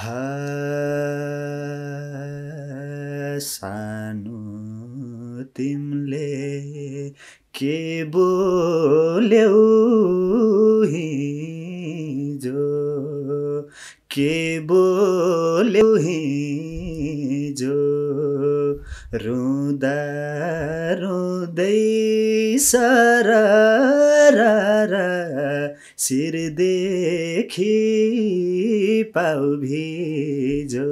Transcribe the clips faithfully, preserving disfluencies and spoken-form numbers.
ह सानो तिमले के बोल्यौ हिजो के बोल्यौ हिजो रुँदा रुँदै सररा शिर देखि पाउ भिजो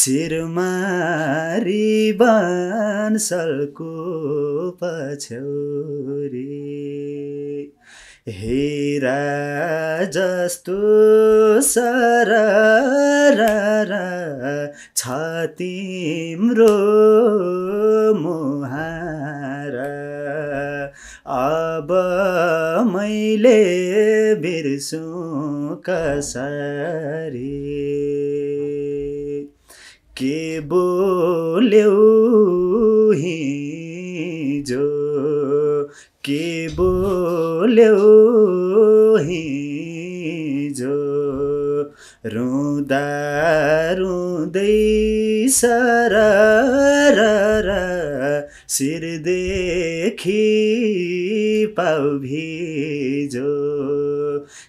शिरमारी बाँसको पछौरी हेरा जस्तो सररा छ तिम्रो मुहारा अब मैले बिर्सु कसरी के बोल्यौ हिजो के बोल्यौ हिजो रुँदा रुँदै सररा शिर देखि पाउ भिजो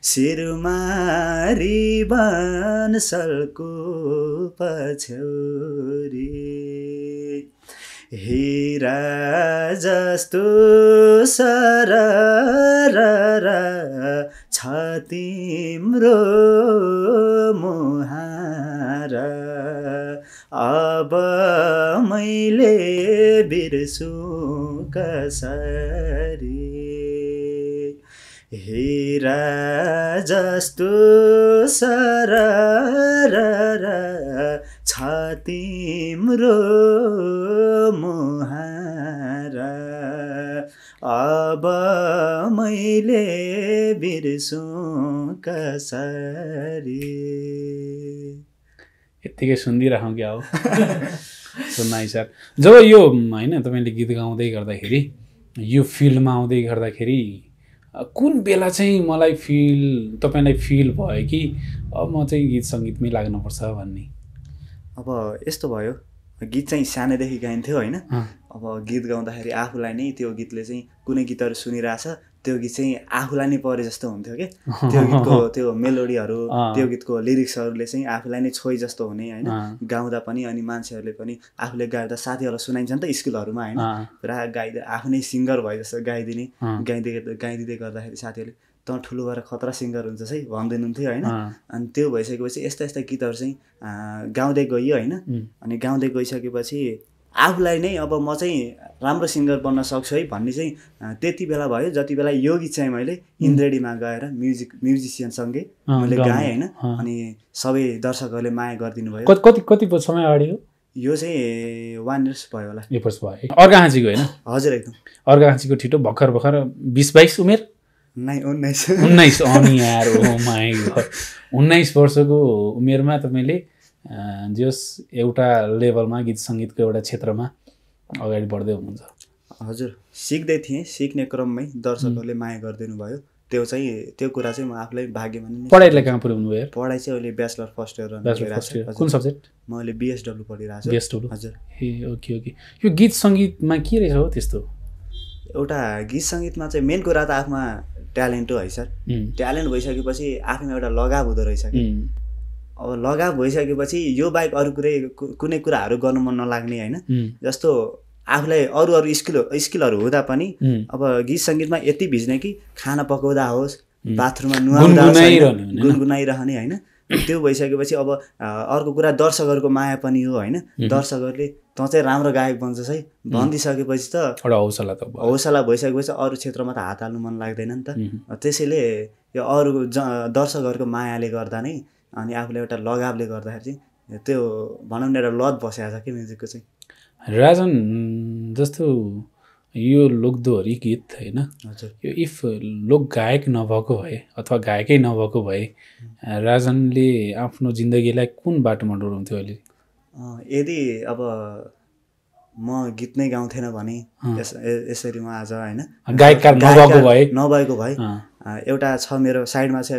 शिरमारी बाँसको पछौरी हेरा जस्तो सररा छ तिम्रो मुहारा अब मैले बिर्सु कसरी हेरा जस्तो सररा छ तिम्रो मुहारा अब मैले बिर्सु कसरी यतिकै सुनिदिराखौँ क्या हो सुनाइ सर जब यो हैन तपाईले गीत गाउँदै गर्दाखेरि यो फिल्डमा आउँदै गर्दाखेरि कुन बेला चाहिँ मलाई फिल तपाईलाई फिल भयो कि अब म चाहिँ गीत संगीतमै लाग्नुपर्छ भन्ने? अब यस्तो भयो, गीत चाहिँ सानैदेखि गाइन्थ्यो हैन, अब गीत गाउँदाखेरि आफूलाई नै त्यो गीतले चाहिँ कुनै गीतहरु सुनिराछ त्यो गीत चाहिँ आफूलाई नै परे जस्तो हुन्थ्यो के त्यो गीतको त्यो मेलोडीहरू त्यो गीतको लिरिक्सहरूले चाहिँ आफूलाई नै छोइ जस्तो हुने हैन गाउँदा पनि अनि मान्छेहरूले पनि आफूले गाउँदा साथीहरूलाई सुनाइन्छ नि त स्कुलहरूमा हैन पुरा गाइदै आफ्नै सिङ्गर भए जस्तो गाइदिने गाइदै गाइदिँदै गर्दाखेरि साथीहरूले त ठुलो भएर खतरा सिङ्गर हुन्छ है भन्दैनुहुन्थ्यो हैन। अनि त्यो भइसकेपछि यस्ता यस्ता गीतहरू चाहिँ गाउँदै गयो हैन अनि गाउँदै गइसकेपछि आफूलाई नै अब म चाहिँ राम्रो सिङ्गर बन्न सक्छु है भन्ने चाहिँ त्यति बेला भयो जति बेला यो गीत चाहिँ मैले इन्द्रेणीमा गएर म्युजिक म्युजिसियनसँगै मैले गाएँ होइन अनि सबै दर्शकहरूले माया गरिदिनु भयो। कति कति समय अगाडि हो यो चाहिँ वान इयर्स भयो होला इयर्स भयो अर्घाहाँचीको होइन? हजुर एकदम अर्घाहाँचीको ठिटो भर्खर भर्खर बिस बाइस उमेर नाइ उन्नाइस उन्नाइस अनि यार ओ माय गॉड उन्नाइस वर्षको उमेरमा तपाईँले जस एउटा लेभलमा गीत सङ्गीतको एउटा क्षेत्रमा अगाडि बढ्दै हुनुहुन्छ? हजुर सिक्दै थिएँ, सिक्ने क्रममै दर्शकहरूले माया गरिदिनु भयो त्यो चाहिँ त्यो कुरा चाहिँ म आफूलाई भाग्य मान्ने। पढाइलाई कहाँ पुर्याउनु भयो? पढाइ चाहिँ अहिले ब्याचलर फर्स्ट इयर गरिरहेको छु। कुन सब्जेक्ट? म अहिले बिएसडब्लु पढिरहेको छु। बिएसडब्लु हजुर ए ओके ओके। यो गीत सङ्गीतमा के रहेछ हो त्यस्तो? एउटा गीत सङ्गीतमा चाहिँ मेन कुरा त आफमा ट्यालेन्ट हो है सर, ट्यालेन्ट भइसकेपछि आफूमा एउटा लगाव हुँदो रहेछ कि अब लगाव भइसकेपछि यो बाहेक अरू कुरै कुनै कुराहरू गर्नु मन नलाग्ने होइन जस्तो आफूलाई अरू अरू स्किल स्किलहरू हुँदा पनि अब गीत सङ्गीतमा यति भिज्ने कि खाना पकाउँदा होस् बाथरुममा नुहाउँदा होस् गुनगुनाइरहने होइन त्यो भइसकेपछि अब अर्को कुरा दर्शकहरूको माया पनि हो होइन दर्शकहरूले तँ चाहिँ राम्रो गायक बन्छस् है भनिदिइसकेपछि त एउटा हौसला त हौसला भइसकेपछि अरू क्षेत्रमा त हात हाल्नु मन लाग्दैन नि त त्यसैले यो अरू दर्शकहरूको मायाले गर्दा नै अनि आफूले एउटा लगावले गर्दाखेरि चाहिँ त्यो भनौँ न एउटा लत बसेको छ कि म्युजिकको चाहिँ। राजन जस्तो यो लोकदोहोरी गीत होइन यो इफ लोक गायक नभएको भए अथवा गायकै नभएको भए राजनले आफ्नो जिन्दगीलाई कुन बाटोमा डोर्याउँथ्यो अहिले? यदि अब म गीत नै गाउँथेन भने यसरी म आज होइन गायककार नभएको भए नभएको भए एउटा छ मेरो साइडमा छ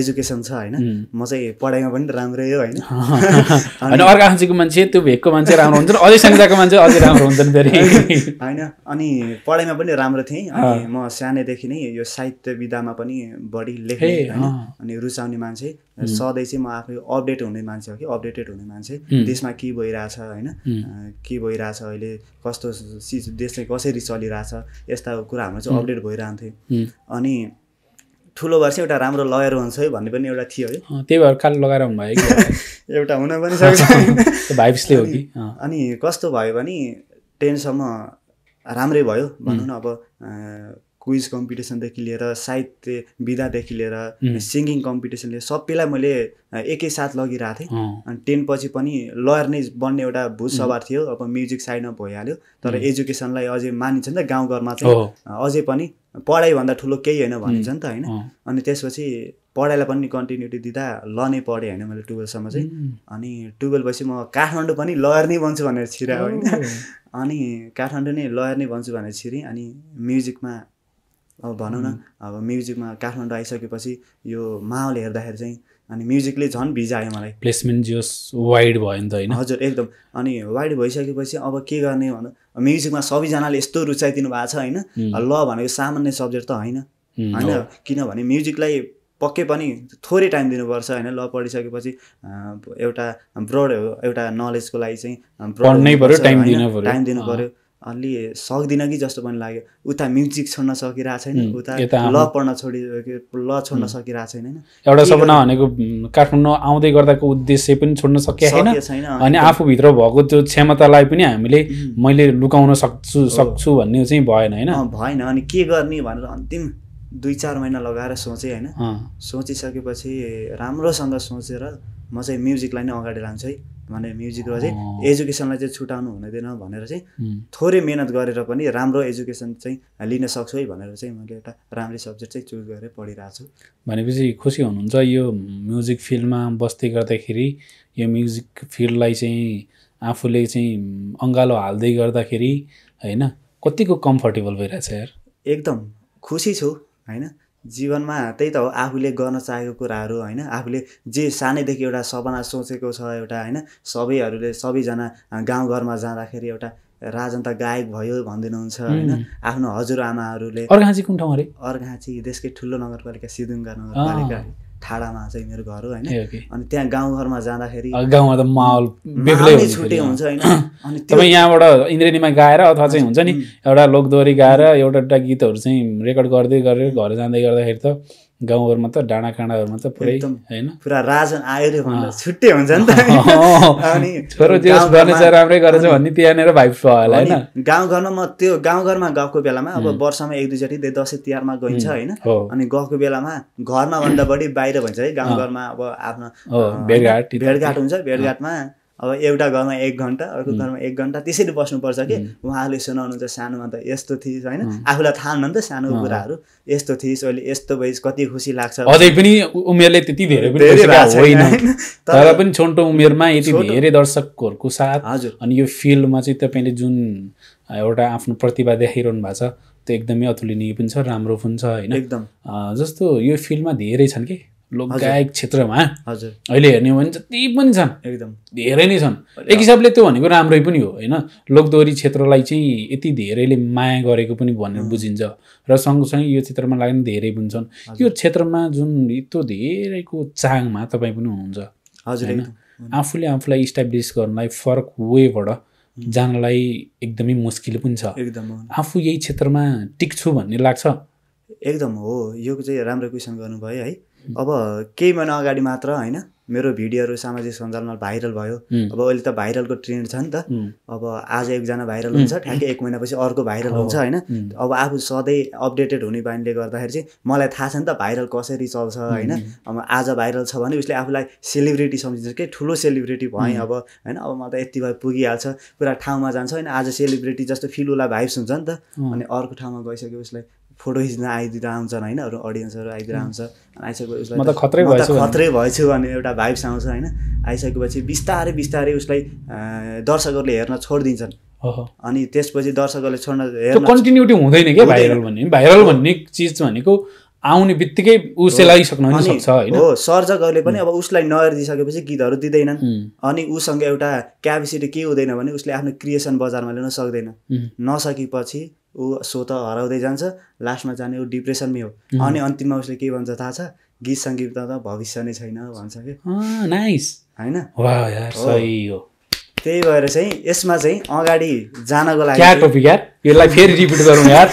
एजुकेसन छ हैन म चाहिँ पढाइमा पनि राम्रो हो हैन अनि अर्को आफैको मान्छे त्यो भेकको मान्छे राम्रो हुन्छ अझै संगीतको मान्छे अझै राम्रो हुन्छन् फेरि हैन अनि पढाइमा पनि राम्रो थिए अनि म सानैदेखि नै यो साहित्य विधामा पनि बढी लेख्ने हैन अनि रुचाउने मान्छे सधैँ चाहिँ म आफै अपडेट हुने मान्छे हो कि अपडेटेड हुने मान्छे देशमा के भइराछ हैन के भइराछ अहिले कस्तो देश चाहिँ कसरी चलिराछ यस्ता कुरा हाम्रो चाहिँ अपडेट भइरान्थे अनि ठुलो भएर एउटा राम्रो लयर हुन्छ है भन्ने पनि एउटा थियो है त्यही भएर काल लगाएर हुनु भयो कि एउटा हुन पनि सक्छ त्यो भाइब्सले हो कि अनि कस्तो भयो भने दस सम्म राम्रै भयो भन्नु न अब क्विज कम्पिटिसन देखि लिएर साहित्य विधा देखि लिएर सिंगिङ कम्पिटिसनले सबैलाई मैले एकैसाथ लगिराथे अनि दस पछि पनि लयर नै बन्ने एउटा भूत सवार थियो अब म्युजिक साइडमा भइहाल्यो तर एजुकेसनलाई अझै मानिन्छ नि त गाउँ घरमा चाहिँ अझै पनि पढाइ भन्दा ठुलो केही हैन भनिन्छ नि त हैन अनि त्यसपछि पढाइलाई पनि कन्टिन्युटी दिदा ल नै पढे हैन मैले बाह्र सम्म चाहिँ अनि बाह्र पछि म काठमाडौँ पनि लयर नै बन्छु भनेर छिरे हैन अनि काठमाडौँ नै लयर नै बन्छु भनेर छिरे अनि म्युजिकमा अब भनौँ न अब म्युजिकमा काठमाडौँ आइसकेपछि यो माहौल हेर्दाखेरि चाहिँ अनि म्युजिकले झन् भिजायो मलाई प्लेसमेन्ट जस वाइड भयो नि त हैन हजुर एकदम अनि वाइड भइसकेपछि अब के गर्ने भन्दा म्युजिकमा सबैजनाले यस्तो रुचाइदिनु भएको छ हैन ल भनेको सामान्य सब्जेक्ट त हैन हैन किनभने म्युजिकलाई पक्कै पनि थोरै टाइम दिनुपर्छ हैन ल पढिसकेपछि एउटा ब्रोड एउटा नलेजको लागि चाहिँ पढ्नै पर्यो टाइम दिन पर्यो टाइम दिन पर्यो अलि सक्दिन कि जस्तो पनि लाग्यो उता म्युजिक छोड्न सकिरा छैन उता ल पढ्न छोडि ल छोड्न सकिरा छैन हैन एउटा सपना भनेको काठमाडौँ आउँदै गर्दाको उद्देश्य पनि छोड्न सके छैन अनि आफू भित्र भएको त्यो क्षमतालाई पनि हामीले मैले लुकाउन सक्छु सक्छु भन्ने चाहिँ भएन हैन भएन अनि के गर्ने भनेर अन्तिम दुई चार महिना लगाएर सोचे हैन सोचिसकेपछि राम्रोसँग सोचेर म चाहिँ म्युजिकलाई नै अगाडि लान्छु है भने म्युजिक र चाहिँ एजुकेसनलाई चाहिँ छुटाउनु हुँदैन भनेर चाहिँ थोरै मेहनत गरेर पनि राम्रो एजुकेसन चाहिँ लिन सक्छु है भनेर चाहिँ मैले एउटा राम्रो सब्जेक्ट चाहिँ चुज गरेर पढिरहेको छु भनेपछि खुसी हुनुहुन्छ यो म्युजिक फिल्डमा बस्दै गर्दाखेरि यो म्युजिक फिल्डलाई चाहिँ आफूले चाहिँ अङ्गालो हाल्दै गर्दाखेरि हैन कतिको कम्फर्टेबल भइरहेछ यार एकदम खुसी छु हैन जीवनमा त्यही त हो आफूले गर्न चाहेको कुराहरू हैन आफूले जे सानैदेखि एउटा सपना सोचेको छ एउटा हैन सबैहरुले सबैजना गाउँ घरमा जाँदाखेरि एउटा राजन्त गायक भयो भन्दिनु हुन्छ हैन आफ्नो हजुरआमाहरुले अर्घाँची कुन ठाउँ अरे अर्घाँची देशकै ठुलो नगरपालिका सिदुङगा नगरपालिका ठाडामा चाहिँ मेरो घर हो हैन अनि त्यहाँ गाउँ घरमा जाँदाखेरि गाउँमा त माहौल बेग्लै हुन्छ हैन अनि तपाई यहाँबाट इन्द्रेणीमा गाएर अथवा चाहिँ हुन्छ नि एउटा लोकदोरी गाएर एउटा एउटा गीतहरु चाहिँ रेकर्ड गर्दै गरेर घर जाँदै गर्दाखेरि त गाउँहरुमा त डाँडा काँडाहरुमा त पुरै हैन पुरा राजन आयो रे भन्दा छुट्टै हुन्छ नि त अनि छोरो जस गर्ने चाहिँ राम्रै गरेछ भन्ने त्यहाँनेर भाइब्स भयो होला हैन गाउँ घरमा म त्यो गाउँ घरमा गएको बेलामा अब वर्षमा एक दुई चोटी दसैँ तिहारमा गइन्छ हैन अनि गएको बेलामा घरमा भन्दा बढी बाहिर भन्छ है गाउँ घरमा अब आफ्नो भेटघाट भेटघाट हुन्छ भेटघाटमा अब एउटा घरमा एक घण्टा अर्को घरमा एक घण्टा त्यसरी बस्नुपर्छ कि उहाँले सुनाउनुहुन्छ सानोमा त यस्तो थिइस् हैन आफूलाई थाहा हुन्न नि त सानो कुराहरू यस्तो थिइस् अहिले यस्तो भइस् कति खुसी लाग्छ अझै पनि उमेरले त्यति धेरै पनि खुसी होइन तर पनि छोटो उमेरमा यति धेरै दर्शकहरुको साथ अनि यो फिल्डमा चाहिँ तपाईले जुन एउटा आफ्नो प्रतिभा देखाइरहनु भएको छ त्यो एकदमै अतुलनीय पनि छ राम्रो पनि छ हैन एकदम जस्तो यो फिल्डमा धेरै छन् के लोकगायक क्षेत्रमा हजुर अहिले हेर्ने हो भने जति पनि छन् एकदम धेरै नै छन् एक हिसाबले त्यो भनेको राम्रै पनि हो हैन लोकदोरी क्षेत्रलाई चाहिँ यति धेरैले माया गरेको पनि भनेर बुझिन्छ र सँगसँगै यो क्षेत्रमा लाग्ने धेरै पनि छन् यो क्षेत्रमा जुन यत्रो धेरैको चाङमा तपाईँ पनि हुनुहुन्छ हजुर आफूले आफूलाई इस्टाब्लिस गर्नलाई फरक वेबाट जानलाई एकदमै मुस्किल पनि छ एकदम आफू यही क्षेत्रमा टिक्छु भन्ने लाग्छ एकदम हो यो चाहिँ राम्रो क्वेशन गर्नुभयो है अब केही महिना अगाडि मात्र हैन मेरो भिडियोहरु सामाजिक सञ्जालमा भाइरल भयो अब अहिले त भाइरलको ट्रेन्ड छ नि त अब आज एकजना भाइरल हुन्छ ठ्याक्कै एक महिनापछि अर्को भाइरल हुन्छ हैन अब आफू सधैँ अपडेटेड हुने बानीले गर्दाखेरि चाहिँ मलाई थाहा छ नि त भाइरल कसरी चल्छ हैन अब आज भाइरल छ भने उसले आफूलाई सेलिब्रिटी सम्झिन्छ के ठुलो सेलिब्रिटी भए अब हैन अब म त यति भए पुगिहाल्छ पुरा ठाउँमा जान्छ हैन आज सेलिब्रिटी जस्तो फिल होला भाइब्स हुन्छ नि त अनि अर्को ठाउँमा गइसक्यो उसलाई फोटो खिच्न आइदिँदा आउँछन् होइन अरू अडियन्सहरू आइदिँदा आउँछ आइसकेपछि उसलाई म त खत्रै भएछु खत्रै भएछु भन्ने एउटा भाइब्स आउँछ होइन आइसकेपछि बिस्तारै बिस्तारै उसलाई दर्शकहरूले हेर्न छोडिदिन्छन् अनि त्यसपछि दर्शकहरूले छोड्न हेर्न कन्टिन्युटी हुँदैन के भाइरल भन्ने भाइरल भन्ने चिज भनेको आउने बित्तिकै उसलाई सक्नु नि सक्छ हैन हो सर्जकहरुले पनि अब उसलाई नहेर्दि सकेपछि गीतहरु दिदैनन् अनि उसँग एउटा क्यापेसिटी के हुँदैन भने उसले आफ्नो क्रिएसन बजारमा ल्याउन सक्दैन नसकेपछि उ सोत हराउँदै जान्छ लास्टमा जाने उ डिप्रेसनमै हो अनि अन्तिममा उसले के भन्छ थाहा छ गीत संगीत त भविष्य नै छैन भन्छ के अ नाइस हैन वाह यार सही हो त्यही भएर चाहिँ यसमा चाहिँ अगाडि जानको लागि क्या टपिक यार यसलाई फेरि रिपिट गरौँ यार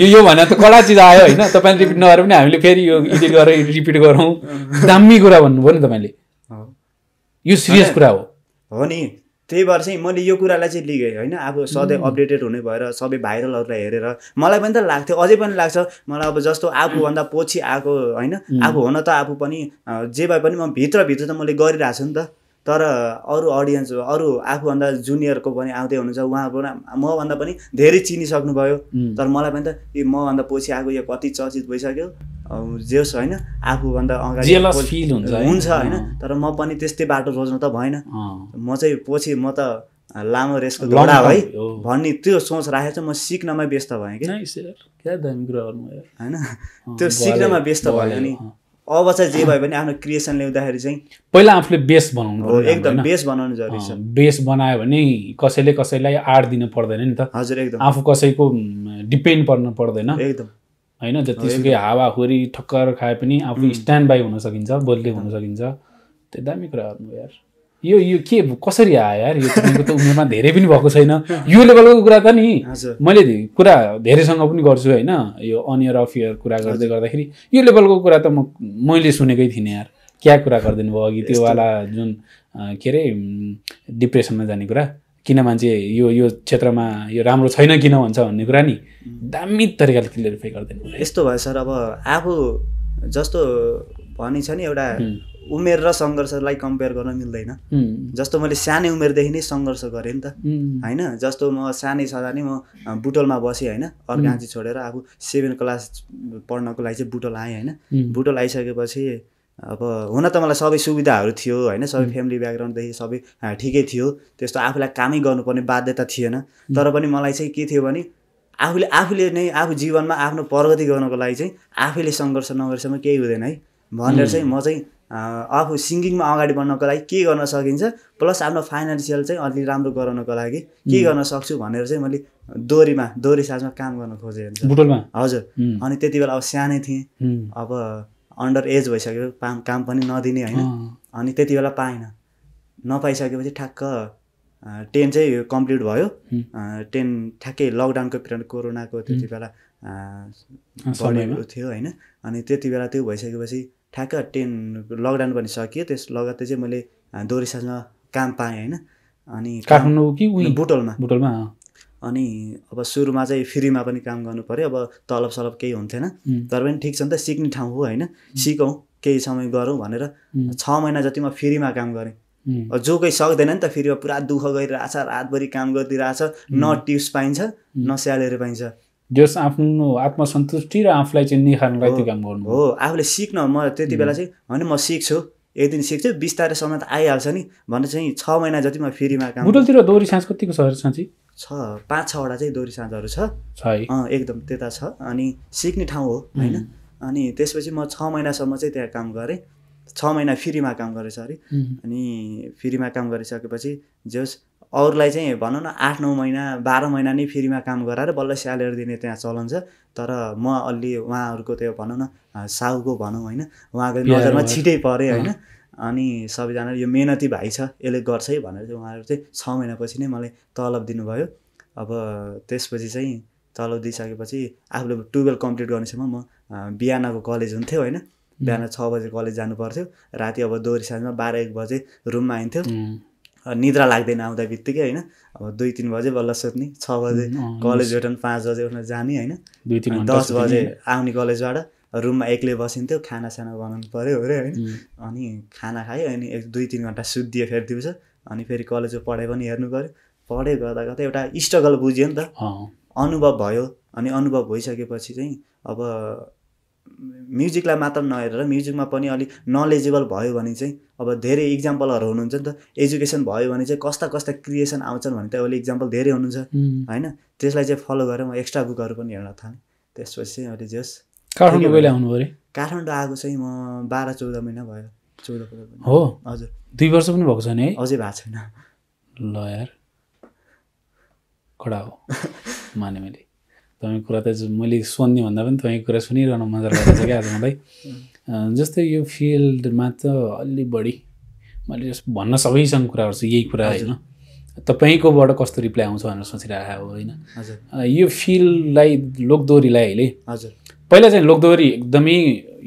यो यो भने त कडा चीज आयो हैन तपाईले रिपिट नगरे पनि हामीले फेरि यो एडिट गरेर रिपिट गरौँ दामी कुरा भन्नुभयो नि तपाईले हो यो सिरियस कुरा हो हो नि त्यही भएर चाहिँ मैले यो कुरालाई चाहिँ लिगे हैन अब सधैँ अपडेटेड हुने भएर सबै भाइरलहरुलाई हेरेर मलाई पनि त लाग्थ्यो अझै पनि लाग्छ मलाई अब जस्तो आफु भन्दा पछि आको हैन आफु हुन त आफु पनि जे भए पनि म भित्र भित्र त मैले गरिरहेछु नि त तर अरु ऑडियन्स अरु आफु भन्दा जुनियर को पनि आउँदै हुनुहुन्छ उहाँ पनि म भन्दा पनि धेरै चिनि सक्नु भयो तर मलाई पनि त म भन्दा पछि आको यो कति चर्चित भइसक्यो जेस हैन आफु भन्दा अगाडि जेलस फिल हुन्छ हुन्छ हैन तर म पनि त्यस्तै बाटो रोज्नु त भएन म चाहिँ पछि म त लामो रेसको घोडा भई भन्ने त्यो सोच राखेर चाहिँ म सिक्नमै व्यस्त भएँ के क्या दामी कुरा गर्नु यार हैन त्यो सिक्नमा व्यस्त भयो नि अब चाहिँ जे भए पनि आफ्नो क्रिएसन ल्याउँदाखेरि चाहिँ पहिला आफुले बेस बनाउनु पर्यो एकदम बेस बनाउनु जरुरी छ बेस बनायो भने कसैले कसैलाई आड दिन पर्दैन नि त हजुर एकदम आफु कसैको डिपेन्ड पर्न पर्दैन एकदम हैन जतिसुकै हावाहुरी ठक्कर खाए पनि आफु स्ट्यान्ड बाइ हुन सकिन्छ बोल्दै हुन सकिन्छ त्यो दामी कुरा हो यार यो यो के कसरी आयो यार यो त उमेरमा धेरै पनि भएको छैन यो लेभलको कुरा त नि मैले कुरा धेरैसँग पनि गर्छु हैन यो अनियर अफ इयर कुरा गर्दै गर्दाखेरि यो लेभलको कुरा त म मैले सुनेकै थिएन यार क्या कुरा गर्दिनु भयो अघि त्यो वाला जुन के रे डिप्रेसनमा जाने कुरा किन मान्छे यो यो क्षेत्रमा यो राम्रो छैन किन भन्छ भन्ने कुरा नि दामी तरिकाले क्लियरिफाई गर्दिनु भयो यस्तो भयो सर अब आफु जस्तो भनि छ नि एउटा उमेर र संघर्षलाई कम्पेयर गर्न मिल्दैन जस्तो मैले सानै उमेरदेखि नै संघर्ष गरे नि त हैन जस्तो म सानै छदा नि म बुटोलमा बसे हैन अर्गाँची छोडेर आफु सात क्लास पढ्नको लागि चाहिँ बुटोल आए हैन बुटोल आइसकेपछि अब हुन त मलाई सबै सुविधाहरु थियो हैन सबै फ्यामिली ब्याकग्राउन्ड देखि सबै ठीकै थियो त्यस्तो आफुलाई कामै गर्नुपर्ने बाध्यता थिएन तर पनि मलाई चाहिँ के थियो भने आफुले आफुले नै आफु जीवनमा आफ्नो प्रगति गर्नको लागि चाहिँ आफैले संघर्ष नगरेसम्म केही हुँदैन है भनेर चाहिँ म चाहिँ आफु सिंगिङमा अगाडि बढ्नको लागि के गर्न सकिन्छ प्लस आफ्नो फाइनान्शियल चाहिँ अलि राम्रो गराउनको लागि के गर्न सक्छु भनेर चाहिँ मैले दोरीमा दोरी साजमा काम गर्न खोजेँ बुटोलमा हजुर अनि त्यतिबेला अब सानै थिए अब अन्डर एज भइसक्यो काम पनि नदिने हैन अनि त्यतिबेला पाइन नपाइसकेपछि ठ्याक्क दस चाहिँ कम्प्लिट भयो दस ठ्याक्कै लकडाउनको पिरियड कोरोनाको त्यतिबेला बढेको थियो हैन अनि त्यतिबेला त्यो भइसकेपछि ठ्याक्क दस लकडाउन पनि सकियो त्यस लगातार चाहिँ मैले दोरी साजमा काम पाएँ हैन अनि काठमाडौँ कि बुटोलमा बुटोलमा अनि अब सुरुमा चाहिँ फ्रीमा पनि काम गर्नु पर्यो अब तलब सलब केही हुन्थेन तर पनि ठीक छ नि त सिक्ने ठाउँ हो हैन सिकौं केही समय गरौँ भनेर छ महिना जति म फ्रीमा काम गरेँ जो कोही सक्दैन नि त फ्रीमा पुरा दुःख गरिरहेछ रातभरि काम गरिरहेछ न टिप्स पाइन्छ न स्यालेरी पाइन्छ जस आफ्नो आत्मसन्तुष्टि र आफुलाई चाहिँ निखार्नलाई त्यो काम गर्नु हो आफुले सिक्न म त्यतिबेला चाहिँ भने म सिक्छु एक दिन सिक्छु बिस्तारै समय त आइहाल्छ नि भने चाहिँ छ महिना जति म फ्रीमा काम बुटोलतिर दोरी साँझ कतिको सहर साँची छ पाँच छवटा चाहिँ दोरी साँझहरू छ अँ एकदम त्यता छ अनि सिक्ने ठाउँ हो हैन अनि त्यसपछि म छ महिनासम्म चाहिँ त्यहाँ काम गरेँ छ महिना फ्रीमा काम गरेँ सरी अनि फ्रीमा काम गरिसकेपछि जस अरूलाई चाहिँ भनौँ न आठ नौ महिना बाह्र महिना नै फ्रीमा काम गराएर बल्ल स्यालेरी दिने त्यहाँ चलन छ तर म अलि उहाँहरूको त्यो भनौँ न साहुको भनौँ होइन उहाँको नजरमा छिटै परे होइन अनि सबैजना यो मेहनती भाइ छ यसले गर्छ है भनेर चाहिँ उहाँहरू चाहिँ छ महिनापछि नै मलाई तलब दिनुभयो अब त्यसपछि चाहिँ तलब दिइसकेपछि आफूले टुवेल्भ कम्प्लिट गर्नेसम्म म बिहानको कलेज हुन्थ्यो होइन बिहान छ बजे कलेज जानु पर्थ्यो राति अब दोरी साँझमा बाह्र एक बजे रुममा आइन्थ्यो निद्रा लाग्दैन आउँदा बित्तिकै हैन अब दुई तीन बजे बल्ल सुत्ने छ बजे कलेज रिटर्न पाँच बजे उठ्न जाने हैन दुई तीन घण्टा दस बजे आउने कलेजबाट रुममा एक्लै बसिन्थ्यो खाना साना बनाउनु पर्यो अरे हैन अनि खाना खायो अनि एक दुई तीन घण्टा सुत्दिए फेरि दिउँसो अनि फेरि कलेजको पढाइ पनि हेर्नु पर्यो पढाइ गर्दा गर्दा एउटा स्ट्रगल बुझ्यो नि त अनुभव भयो अनि अनुभव भइसकेपछि चाहिँ अब म्युजिकलाई मात्र नहेरेर म्युजिकमा पनि अलि नलेजेबल भयो भने चाहिँ अब धेरै इक्जाम्पलहरू हुनुहुन्छ नि त एजुकेसन भयो भने चाहिँ कस्ता कस्ता क्रिएसन आउँछन् भने त अहिले इक्जाम्पल धेरै हुनुहुन्छ हैन त्यसलाई चाहिँ फलो गरेर म एक्स्ट्रा बुकहरू पनि हेर्न थालेँ त्यसपछि चाहिँ अहिले जस काठमाडौँ कहिले आउनु भयो रे? काठमाडौँ आएको चाहिँ म बाह्र चौध महिना भयो। चौध हो हजुर, दुई वर्ष पनि भएको छैन है, अझै भएको छैन। ल यार कडा हो माने मैले तपाईको कुरा त मैले सुन्ने भन्दा पनि तपाईको कुरा सुनिरहन मजा लाग्छ के आज मलाई। जस्तै यो फिल्डमा त अलि बढी मैले जस भन्न सबैसँग कुरा गर्छु यही कुरा हैन, तपाईकोबाट कस्तो रिप्लाई आउँछ भनेर सोचिरहेको हो हैन। यो फिल्डलाई लोकदोरीलाई अहिले हजुर पहिला चाहिँ लोकदोरी एकदमै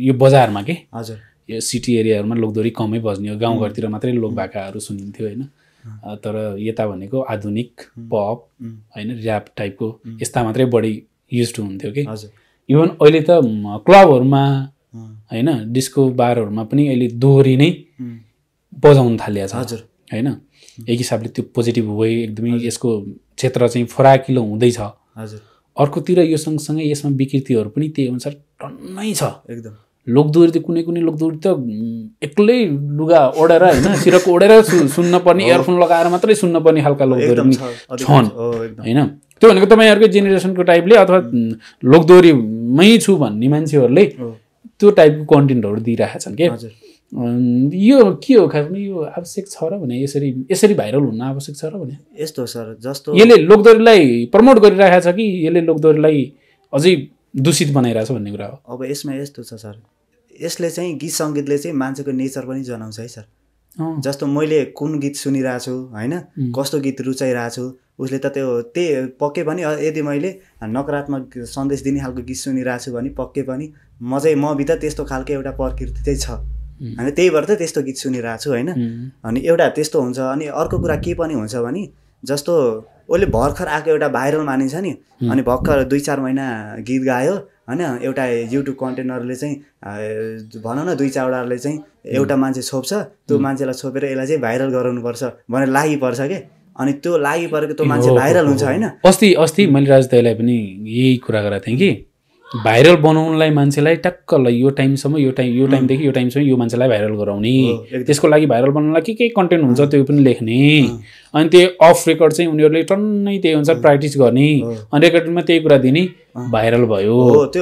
यो बजारमा के हजुर यो सिटी एरियाहरुमा लोकदोरी कमै बज्ने हो, गाउँघरतिर मात्रै लोकभाकाहरु सुनिन्थ्यो हैन। तर यता भनेको आधुनिक पप हैन र्‍याप टाइपको यस्ता मात्रै बढी युज टु हुन्थ्यो के हजुर। इभन अहिले त क्लबहरुमा हैन डिस्को बारहरुमा पनि अहिले दोहोरी नै बजाउन थालेछ हजुर हैन। एक हिसाबले त्यो पोजिटिभ वे एकदमै यसको क्षेत्र चाहिँ फराकिलो हुँदैछ हजुर। अर्कोतिर यो सँगसँगै यसमा विकृतिहरु पनि त्यही अनुसार टन्नै छ एकदम। लोकदोरी त कुनै कुनै लोकदोरी त एक्लै लुगा ओढेर हैन सिरक ओढेर सुन्न पर्ने इयरफोन लगाएर मात्रै सुन्न पर्ने खालका लोकदोरी पनि छन् हैन। त्यो भनेको तपाईहरुको जेनेरेसनको टाइपले अथवा लोकदोरीमै छु भन्ने मान्छेहरुले त्यो टाइपको कन्टेन्टहरु दिइराखेका छन् के हजुर। यो के हो खासमा, यो आवश्यक छ र भने यसरी यसरी भाइरल हुन आवश्यक छ र भने यस्तो हो सर। जस्तो यसले लोकदोरीलाई प्रमोट गरिराखेको छ कि यसले लोकदोरीलाई अझै दूषित बनाइराछ भन्ने कुरा हो। अब यसमा यस्तो छ सर, यसले चाहिँ गीत संगीतले चाहिँ मान्छेको नेचर पनि जनाउँछ है सर। जस्तो मैले कुन गीत सुनिरहेको छु हैन, कस्तो गीत रुचाइरहेको छु उसले त त्यो त्यही पक्कै पनि। यदि मैले नकारात्मक सन्देश दिने खालको गीत सुनिरहेको छु भने पक्कै पनि म चाहिँ मभित्र त्यस्तो खालको एउटा प्रकृति चाहिँ छ हैन, त्यही भएर त त्यस्तो गीत सुनिरहेको छु हैन। अनि एउटा त्यस्तो हुन्छ। अनि अर्को कुरा के पनि हुन्छ भने जस्तो उसले भर्खर आएको एउटा भाइरल मानिन्छ नि, अनि भर्खर दुई चार महिना गीत गायो हैन, एउटा युट्युब कन्टेन्टरले चाहिँ भनौँ न दुई चारवटाले चाहिँ एउटा मान्छे छोप्छ, त्यो मान्छेलाई छोपेर यसलाई चाहिँ भाइरल गराउनुपर्छ भनेर लागि पर्छ के, अनि त्यो लागि परेको त्यो मान्छे भाइरल हुन्छ हैन। अस्ति अस्ति मैले राज दाइलाई पनि यही कुरा गरेको थिएँ कि भाइरल बनाउनलाई मान्छेलाई टक्क ल यो टाइमसम्म यो टाइम यो टाइमदेखि यो टाइमसम्म यो मान्छेलाई भाइरल गराउने, त्यसको लागि भाइरल बनाउनलाई के के कन्टेन्ट हुन्छ त्यो पनि लेख्ने, अनि त्यो अफ रेकर्ड चाहिँ उनीहरूले टन्नै त्यही हुन्छ प्र्याक्टिस गर्ने, अनि रेकर्डमा त्यही कुरा दिने, भाइरल भयो।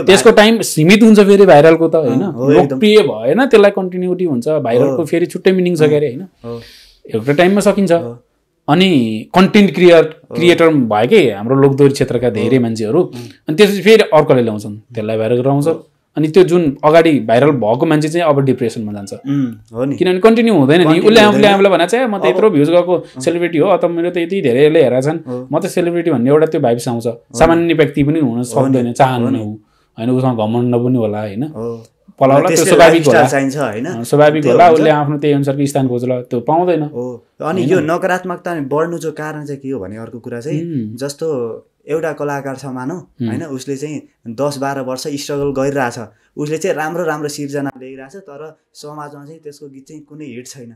त्यसको टाइम सीमित हुन्छ फेरि भाइरलको त हैन, लोकप्रिय भएन त्यसलाई कन्टिन्युटी हुन्छ, भाइरलको फेरि छुट्टै मिनिङ छ के अरे हैन, एउटा टाइममा सकिन्छ। अनि कन्टेन्ट क्रिएट क्रिएटर भयो कि हाम्रो लोकदोरी क्षेत्रका धेरै मान्छेहरू, अनि त्यसपछि फेरि अर्कोले ल्याउँछन् त्यसलाई भाइरल गराउँछ, अनि त्यो जुन अगाडि भाइरल भएको मान्छे चाहिँ अब डिप्रेसनमा जान्छ हो नि, किनभने कन्टिन्यू हुँदैन नि। उसले आफूले आफूलाई भनेको चाहिँ म त यत्रो भ्युज गएको सेलिब्रेटी हो अथवा मेरो त यति धेरैले हेरेका छन् म त सेलिब्रेटी भन्ने एउटा त्यो भाइब्स आउँछ। सामान्य व्यक्ति पनि हुन सक्दैन चाहन्न ऊ होइन, उसमा घमण्ड पनि होला होइन, पलाउला त्यो स्वाभाविक होला चाहिन्छ हैन, स्वाभाविक होला उसले आफ्नो त्यही अनुसारको स्थान खोज्ला त्यो पाउँदैन हो। अनि यो नकारात्मकता बढ्नु जो कारण चाहिँ के हो भने अर्को कुरा चाहिँ जस्तो एउटा कलाकार छ मानौ हैन, उसले चाहिँ दस बाह्र वर्ष स्ट्रगल गरिरहेछ, उसले चाहिँ राम्रो राम्रो सिर्जना ल्याइरहेछ, तर समाजमा चाहिँ त्यसको गीत चाहिँ कुनै हिट छैन।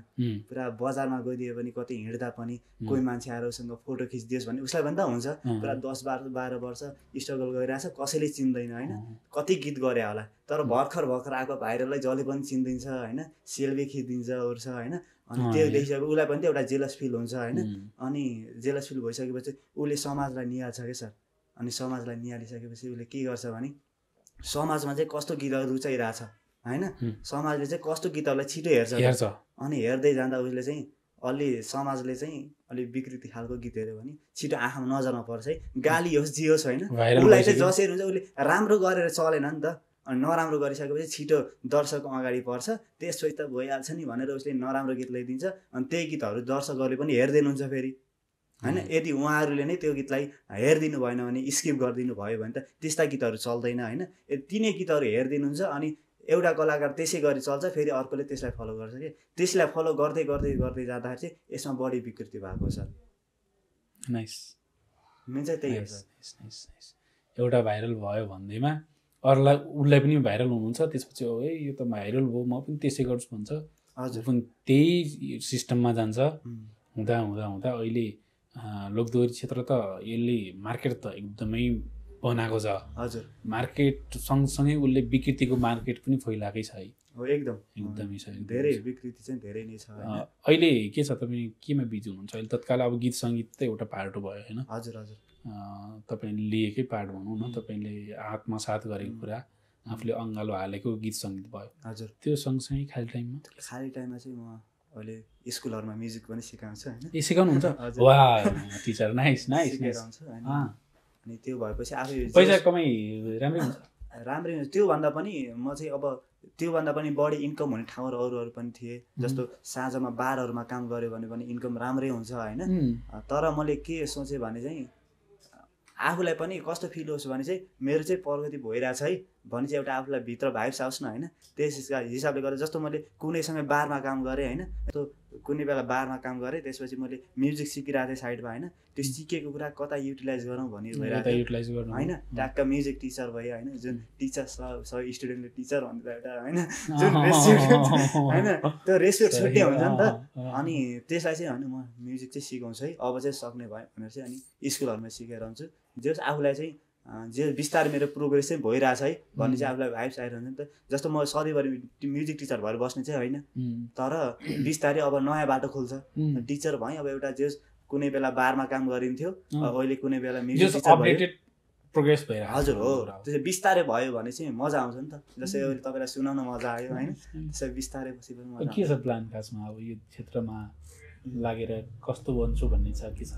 पुरा बजारमा गइदियो भने कतै हिँड्दा पनि कोही मान्छे आएर उसँग फोटो खिचिदियोस् भने उसलाई भन्दा हुन्छ, पुरा दस बाह्र बाह्र वर्ष स्ट्रगल गरिरहेछ कसैले चिन्दैन हैन, कति गीत गरे होला, तर भर्खर भर्खर आएको भाइरललाई जसले पनि चिन्दिन्छ हैन, सेल्फी खिचिदिन्छ ओर्छ हैन। अनि त्यो देखिसकेपछि उसलाई पनि एउटा जेलस फिल हुन्छ हैन, अनि जेलस फिल भइसकेपछि उसले समाजलाई निहाल्छ के सर। अनि समाजलाई निहालिसकेपछि उसले के गर्छ भने समाजमा चाहिँ कस्तो गीतहरू रुचाइरहेछ हैन, समाजले चाहिँ कस्तो गीतहरूलाई छिटो हेर्छ, अनि हेर्दै जाँदा उसले चाहिँ अलि समाजले चाहिँ अलि विकृति खालको गीत हेऱ्यो भने छिटो आँखामा नजरमा पर्छ है, गाली होस् जे होस् होइन, उसलाई चाहिँ जसरी हुन्छ उसले राम्रो गरेर चलेन नि त, अनि नराम्रो गरिसकेपछि छिटो दर्शकको अगाडि पर्छ, त्यसपछि त भइहाल्छ नि भनेर उसले नराम्रो गीत ल्याइदिन्छ। अनि त्यही गीतहरू दर्शकहरूले पनि हेर्दैन हुन्छ फेरि हैन, यदि उहाँहरूले नै त्यो गीतलाई हेरिदिनु भएन भने स्किप गरिदिनु भयो भने त त्यस्ता गीतहरू चल्दैन हैन। तिनै गीतहरू हेरिदिनुहुन्छ अनि एउटा कलाकार त्यसै गरी चल्छ, फेरि अर्कोले त्यसलाई फलो गर्छ कि, त्यसलाई फलो गर्दै गर्दै गर्दै जाँदाखेरि चाहिँ यसमा बढी विकृति भएको छ। नाइस मेन चाहिँ त्यही हो सर, एउटा भाइरल भयो भन्दैमा अरूलाई उसलाई पनि भाइरल हुनुहुन्छ, त्यसपछि हो है यो त भाइरल भयो म पनि त्यसै गर्छु भन्छ हजुर, पनि त्यही सिस्टममा जान्छ। हुँदा हुँदा हुँदा अहिले लोकदोरी क्षेत्र त यसले मार्केट त एकदमै बनाएको छ हजुर, मार्केट सँगसँगै उसले विकृतिको मार्केट पनि फैलाएकै छ है एकदम एकदमै छ, धेरै विकृति चाहिँ धेरै नै छ। अहिले के छ तपाईँ केमा बिजी हुनुहुन्छ अहिले तत्काल? अब गीत सङ्गीत त एउटा पार्ट भयो होइन हजुर हजुर, तपाईँले लिएकै पार्ट भनौँ न, तपाईँले आत्मसात गरेको कुरा आफूले अङ्गालो हालेको गीत सङ्गीत भयो। हजुर, त्यो सँगसँगै खाली टाइममा खाली टाइममा चाहिँ म अहिले स्कुलहरुमा म्युजिक पनि सिकाउँछु हैन। ए सिकाउनुहुन्छ? वाह टिचर, नाइस नाइस नाइस। अनि त्यो भएपछि आफै पैसा कमाइ राम्रै हुन्छ, राम्रै हुन्छ। त्यो भन्दा पनि म चाहिँ अब त्यो भन्दा पनि बढी इन्कम हुने ठाउँहरु अरूहरु पनि थिए, जस्तो साँझमा बारहरुमा काम गर्यो भने पनि इन्कम राम्रै हुन्छ हैन। तर मैले के सोचे भने चाहिँ आफूलाई पनि कस्तो फिल होस् भने चाहिँ मेरो चाहिँ प्रगति भइरहेछ है भने चाहिँ एउटा आफूलाई भित्र भाइब्स आओस् न हैन। त्यसका हिसाबले गर्दा जस्तो मैले कुनै समय बारमा काम गरेँ हैन, त्यो कुनै बेला बारमा काम गरेँ, त्यसपछि मैले म्युजिक सिकिरहेको थिएँ साइडमा हैन। त्यो सिकेको कुरा कता युटिलाइज गरौँ भन्ने भइरहेको युटिलाइज गर्नु हैन। ट्याक्का म्युजिक टिचर भयो हैन, जुन टिचर सबै स्टुडेन्टले टिचर भन्दा एउटा हैन जुन हैन त्यो रेस्पेक्ट छुट्टै हुन्छ नि त। अनि त्यसलाई चाहिँ हैन म म्युजिक चाहिँ सिकाउँछु है, अब चाहिँ सक्ने भयो भनेर चाहिँ अनि स्कुलहरुमा सिकाइरहन्छु। जस आफूलाई चाहिँ जे बिस्तारै मेरो प्रोग्रेस चाहिँ भइरहेछ है भन्ने चाहिँ आफूलाई भाइब्स आइरहन्छ नि त। जस्तो म सधैँभरि म्युजिक टिचर भएर बस्ने चाहिँ होइन, तर बिस्तारै अब नयाँ बाटो खोल्छ। टिचर भएँ, अब एउटा जे कुनै बेला बारमा काम गरिन्थ्यो, अहिले कुनै बेला म्युजिक टिचर अपडेटेड प्रोग्रेस भएर। हजुर हो, त्यसै बिस्तारै भयो भने चाहिँ मजा आउँछ नि त। जस्तै अहिले तपाईँलाई सुनाउन मजा आयो होइन, त्यसै बिस्तारै पछि पनि मजा आउँछ। के छ प्लान खासमा, अब यो क्षेत्रमा लागेर कस्तो बन्छु भन्ने छ के छ?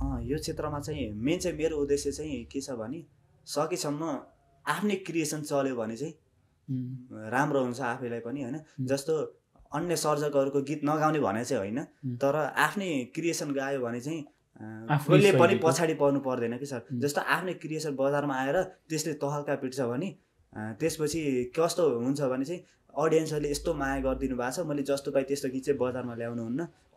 अँ, यो क्षेत्रमा चाहिँ मेन चाहिँ मेरो उद्देश्य चाहिँ के छ भने सकेसम्म आफ्नै क्रिएसन चल्यो भने चाहिँ राम्रो हुन्छ आफैलाई पनि होइन। जस्तो अन्य सर्जकहरूको गीत नगाउने भने चाहिँ होइन, तर आफ्नै क्रिएसन गायो भने चाहिँ आफूले पनि पछाडि पर्नु पर्दैन कि सर। जस्तो आफ्नै क्रिएसन बजारमा आएर त्यसले तहल्का पिट्छ भने त्यसपछि कस्तो हुन्छ भने चाहिँ अडियन्सहरूले यस्तो माया गरिदिनु भएको छ, मैले जस्तो पाएँ त्यस्तो गीत चाहिँ बजारमा ल्याउनु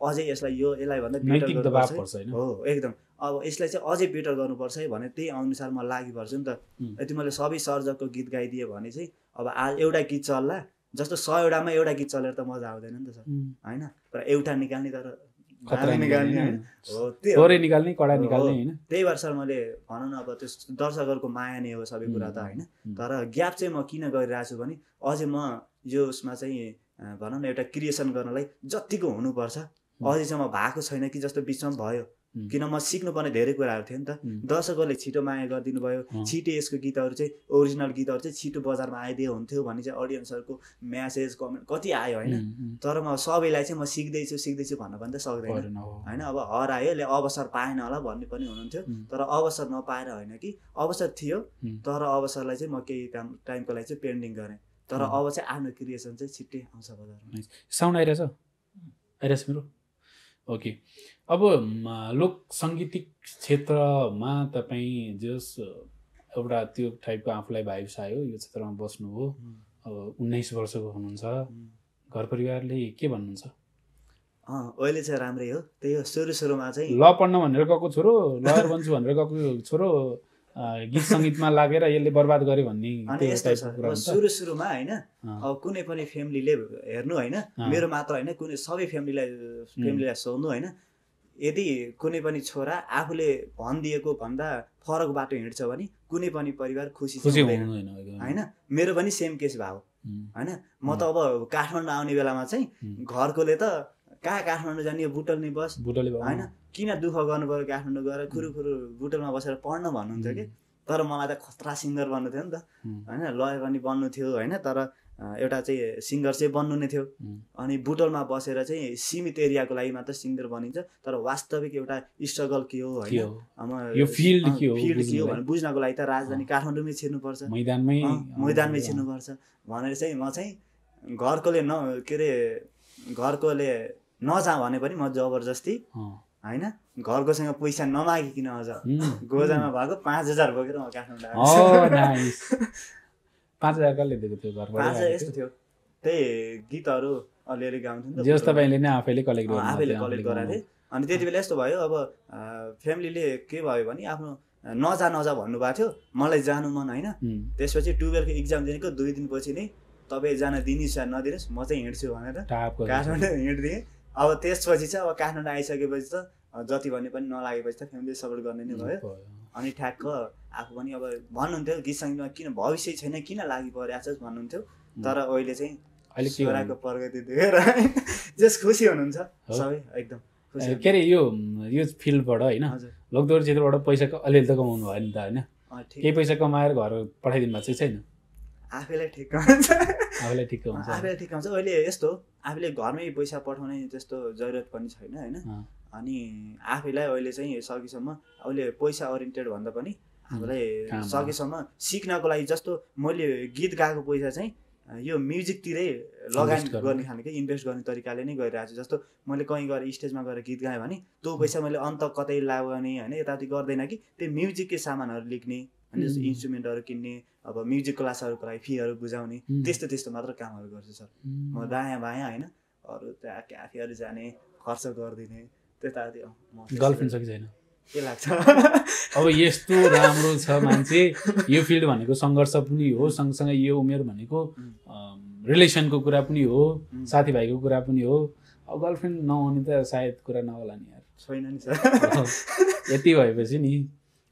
हुन्न, अझै यसलाई यो यसलाई भन्दा बेटर गर्नुपर्छ हो एकदम, अब यसलाई चाहिँ अझै बेटर गर्नुपर्छ है भने त्यही अनुसार म लागि पर्छु नि त। यदि मैले सबै सर्जकको गीत गाइदिएँ भने चाहिँ अब एउटा गीत चल्ला, जस्तो सयवटामा एउटा गीत चलेर त मजा आउँदैन नि त सर होइन। तर एउटा निकाल्ने, तर त्यही भएर सर मैले भनौँ न अब त्यो दर्शकहरूको माया नै हो सबै कुरा त होइन। तर ग्याप चाहिँ म किन गरिरहेको छु भने अझै म यो उसमा चाहिँ भनौँ न एउटा क्रिएसन गर्नलाई जतिको हुनुपर्छ अझै चाहिँ म भएको छैन कि जस्तो बिचमा भयो, किन म सिक्नुपर्ने धेरै कुराहरू थियो नि त। दर्शकहरूले छिटो माया गरिदिनु भयो, छिटो यसको गीतहरू चाहिँ ओरिजिनल गीतहरू चाहिँ छिटो बजारमा आइदियो हुन्थ्यो भन्ने चाहिँ अडियन्सहरूको म्यासेज कमेन्ट कति आयो होइन। तर म सबैलाई चाहिँ म सिक्दैछु सिक्दैछु भन्न पनि त सक्दैन होइन। अब हरायो, यसले अवसर पाएन होला भन्ने पनि हुनुहुन्थ्यो, तर अवसर नपाएर होइन कि अवसर थियो, तर अवसरलाई चाहिँ म केही टाइम टाइमको लागि चाहिँ पेन्डिङ गरेँ। तर अब चाहिँ आफ्नो क्रिएसन चाहिँ छिट्टै आउँछ बजारमा। साउन्ड आइरहेछ आइरहेछ मेरो? ओके। अब लोक सङ्गीतिक क्षेत्रमा तपाईँ जस एउटा त्यो टाइपको आफूलाई भाइब्स आयो, यो क्षेत्रमा बस्नु हो, अब उन्नाइस वर्षको हुनुहुन्छ, घर परिवारले के भन्नुहुन्छ? अँ, अहिले चाहिँ राम्रै हो। त्यही हो, सुरु सुरुमा चाहिँ ल पढ्न भनेर गएको छोरो, लयर बन्छु भनेर गएको छोरो गीत सङ्गीतमा लागेर यसले बर्बाद गर्यो भन्ने। अनि यस्तो सुरु सुरुमा होइन, अब कुनै पनि फ्यामिलीले हेर्नु होइन, मेरो मात्र होइन कुनै सबै फ्यामिलीलाई फ्यामिलीलाई सोध्नु होइन, यदि कुनै पनि छोरा आफूले भनिदिएको भन्दा फरक बाटो हिँड्छ भने कुनै पनि परिवार खुसी हुँदैन होइन। मेरो पनि सेम केस भयो होइन। म त अब काठमाडौँ आउने बेलामा चाहिँ घरकोले त कहाँ काठमाडौँ जाने, बुटल्ने बस बुटल होइन, किन दुःख गर्नु पऱ्यो काठमाडौँ गएर खुरुखुरु बुटलमा बसेर पढ्न भन्नुहुन्थ्यो कि। तर मलाई त खतरा सिङ्गर बन्नु थियो नि त होइन, लयर पनि बन्नु थियो होइन, तर एउटा चाहिँ सिङ्गर चाहिँ बन्नु नै थियो। अनि बुटलमा बसेर चाहिँ सीमित एरियाको लागि मात्र सिङ्गर बनिन्छ, तर वास्तविक एउटा स्ट्रगल के हो होइन, यो फिल्ड के हो फिल्ड के हो भनेर बुझ्नको लागि त राजधानी काठमाडौँमै छिर्नुपर्छ, मैदानमै मैदानमै छिर्नुपर्छ भनेर चाहिँ म चाहिँ घरकोले न के अरे घरकोले नजा भने पनि म जबरजस्ती होइन घरकोसँग पैसा नमागिकन अझ गोजामा भएको पाँच हजार बोकेर म काठमाडौँ यस्तो थियो। त्यही गीतहरू अलिअलि गाउँथ्यो आफैले कलेक्ट गरेको थिएँ। अनि त्यति बेला यस्तो भयो, अब फ्यामिलीले के भयो भने आफ्नो नजा नजा भन्नुभएको थियो, मलाई जानु मन होइन। त्यसपछि टुवेल्भको इक्जाम दिनेको दुई दिनपछि नै तपाईँ जान दिनुहोस् या नदिनुहोस् म चाहिँ हिँड्छु भनेर काठमाडौँ हिँडिदिएँ। अब त्यसपछि चाहिँ अब काठमाडौँ आइसकेपछि त जति भने पनि नलागेपछि त फ्यामिली सपोर्ट गर्ने नै भयो। अनि ठ्याक्क आफू पनि अब भन्नुहुन्थ्यो गीत सङ्गीतमा किन भविष्य छैन, किन लागि परिरहेको छ भन्नुहुन्थ्यो। तर अहिले चाहिँ अहिले छोराको प्रगति देखेर जस खुसी हुनुहुन्छ सबै एकदम के अरे यो यो फिल्डबाट होइन, लोकदोहोरी क्षेत्रबाट पैसा अलिअलि त कमाउनु भयो नि त होइन, केही पैसा कमाएर घर पठाइदिनु भएको छैन? आफैलाई ठिक हुन्छ आफैलाई ठिक हुन्छ आफैलाई ठिक हुन्छ अहिले यस्तो आफैले घरमै पैसा पठाउने जस्तो जरुरत पनि छैन हैन अनि आफैलाई अहिले चाहिँ सकेसम्म अहिले पैसा ओरिएन्टेड भन्दा पनि आफैलाई सकेसम्म सिक्नको लागि जस्तो मैले गीत गाएको पैसा चाहिँ यो म्युजिक तिरै लगानी गर्ने खालको इन्भेस्ट गर्ने तरिकाले नै गरिरहेछु जस्तो मैले कहीं गएर स्टेजमा गएर गीत गाएँ भने त्यो पैसा मैले अन्त कतै लगाउने हैन यताउति गर्दैन कि त्यो म्युजिककै सामानहरु लेख्ने अनि जस्तो इन्स्ट्रुमेन्टहरु किन्ने अब म्युजिक क्लासहरुको लागि फीहरु बुझाउने त्यस्तो त्यस्तो मात्र कामहरु गर्छु सर म दायाँ बायाँ हैन अरु त्यहाँ क्याफेहरु जाने खर्च गर्दिने त्यताउति म गर्लफ्रेन्ड छ कि छैन के लाग्छ अब यस्तो राम्रो छ मान्छे यो फिल्ड भनेको संघर्ष पनि हो सँगसँगै यो उमेर भनेको रिलेसनको कुरा पनि हो साथीभाइको कुरा पनि हो अब गर्लफ्रेन्ड नहुने त सायद कुरा नहोला नि यार छैन नि सर यति भएपछि नि